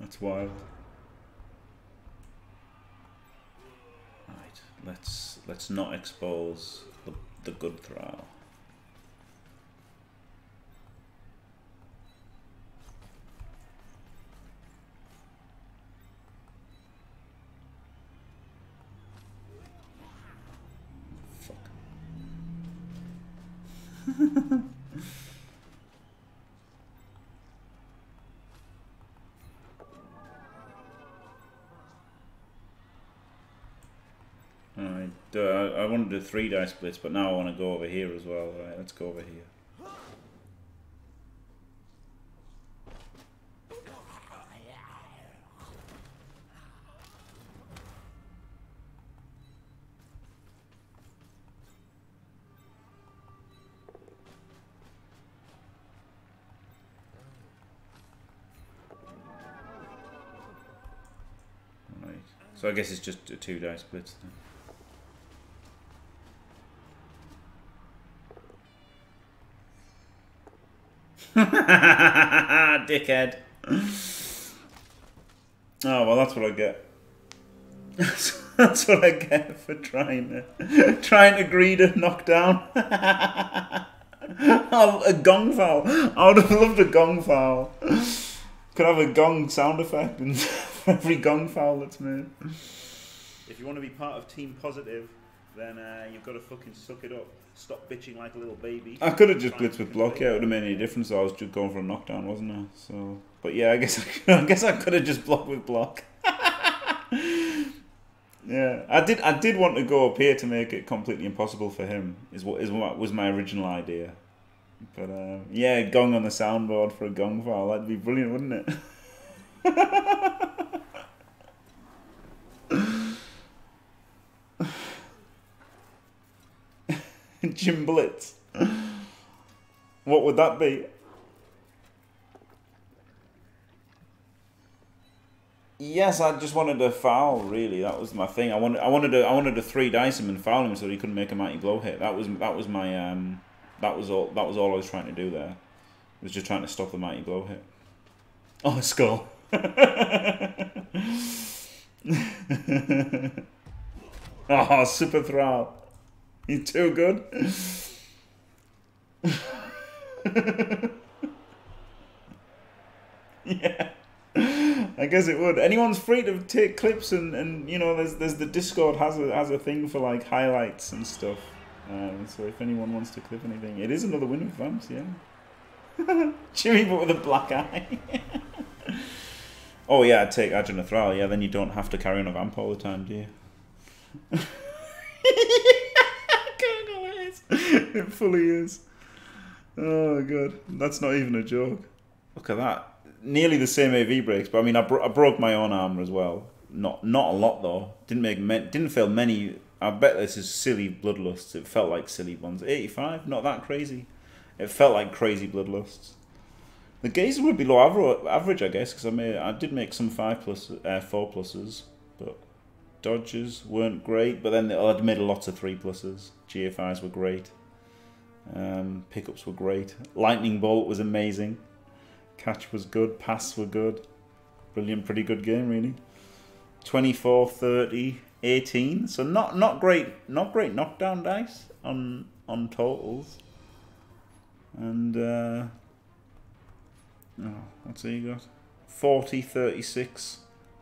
that's wild. Let's not expose the good Thrall. Fuck. I want to do 3 dice splits, but now I want to go over here as well. All right, let's go over here. All right. So I guess it's just a 2 dice splits then. Dickhead. Oh, well, that's what I get. That's what I get for trying to greed a knockdown. Oh, a gong foul. I would have loved a gong foul. Could have a gong sound effect and every gong foul that's made. If you want to be part of Team Positive, then you've got to fucking suck it up. Stop bitching like a little baby. I could have just blitzed with block. Yeah, it would have made any difference. I was just going for a knockdown, wasn't I? So, but yeah, I guess I could have just blocked with block. Yeah, I did want to go up here to make it completely impossible for him. Is what was my original idea. But yeah, gong on the soundboard for a gong foul. That'd be brilliant, wouldn't it? Jim Blitz. What would that be? Yes, I just wanted to foul. Really, that was my thing. I wanted to 3 dice him and foul him so he couldn't make a mighty blow hit. That was my that was all I was trying to do there. I was just trying to stop the mighty blow hit. Oh, a skull. Oh, super Thrall. He's too good. Yeah, I guess it would. Anyone's free to take clips and you know, there's the Discord has a thing for like highlights and stuff. So if anyone wants to clip anything, it is another win with Vamps, yeah. Jimmy, but with a black eye. Oh yeah, I'd take Ajahn Thrall. Yeah, then you don't have to carry on a vamp all the time, do you? It fully is. Oh god, that's not even a joke. Look at that, nearly the same AV breaks. But I mean, I broke my own armor as well. Not a lot though. Didn't fail many I bet this is silly Bloodlusts. It felt like silly ones. 85, not that crazy. It felt like crazy Bloodlusts. The Gaze were below average, I guess, because I did make some 4 pluses, but Dodges weren't great. But then I'd made a lot of 3 pluses. GFIs were great. Pickups were great. Lightning Bolt was amazing. Catch was good. Pass were good. Brilliant, pretty good game, really. 24, 30, 18. So not great knockdown dice on totals. And oh, what's he got? 40, 36,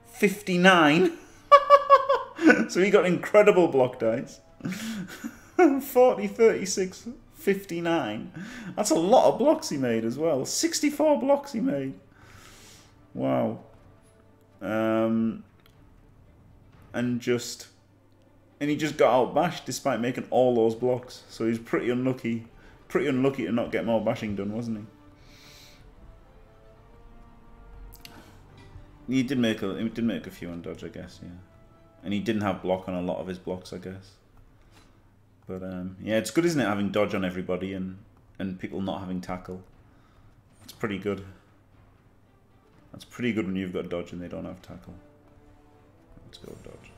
59. So he got incredible block dice. 40, 36, 59. That's a lot of blocks he made as well. 64 blocks he made. Wow. And he just got out bashed despite making all those blocks. So he's pretty unlucky. Pretty unlucky to not get more bashing done, wasn't he? He did make a few on Dodge, I guess, yeah. And he didn't have block on a lot of his blocks, I guess. But yeah, it's good, isn't it, having Dodge on everybody and people not having tackle. It's pretty good. That's pretty good when you've got Dodge and they don't have tackle. Let's go with Dodge.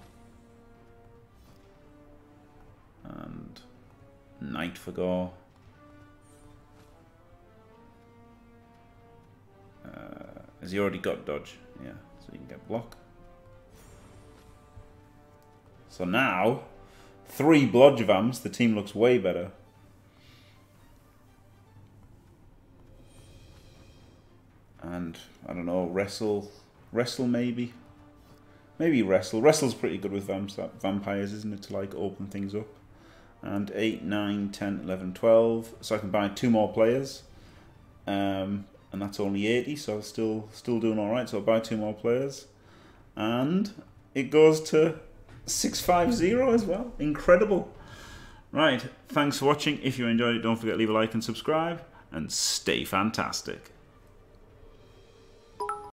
And Knight for Gore. Has he already got Dodge? Yeah, so you can get block. So now, 3 Blodge Vamps, the team looks way better. And, I don't know, Wrestle maybe? Maybe Wrestle. Wrestle's pretty good with Vampires, isn't it, to like open things up. And 8, 9, 10, 11, 12. So I can buy 2 more players. And that's only 80, so still doing alright. So I'll buy 2 more players. And it goes to 650 as well. Incredible. Right, thanks for watching. If you enjoyed it, don't forget to leave a like and subscribe. And stay fantastic.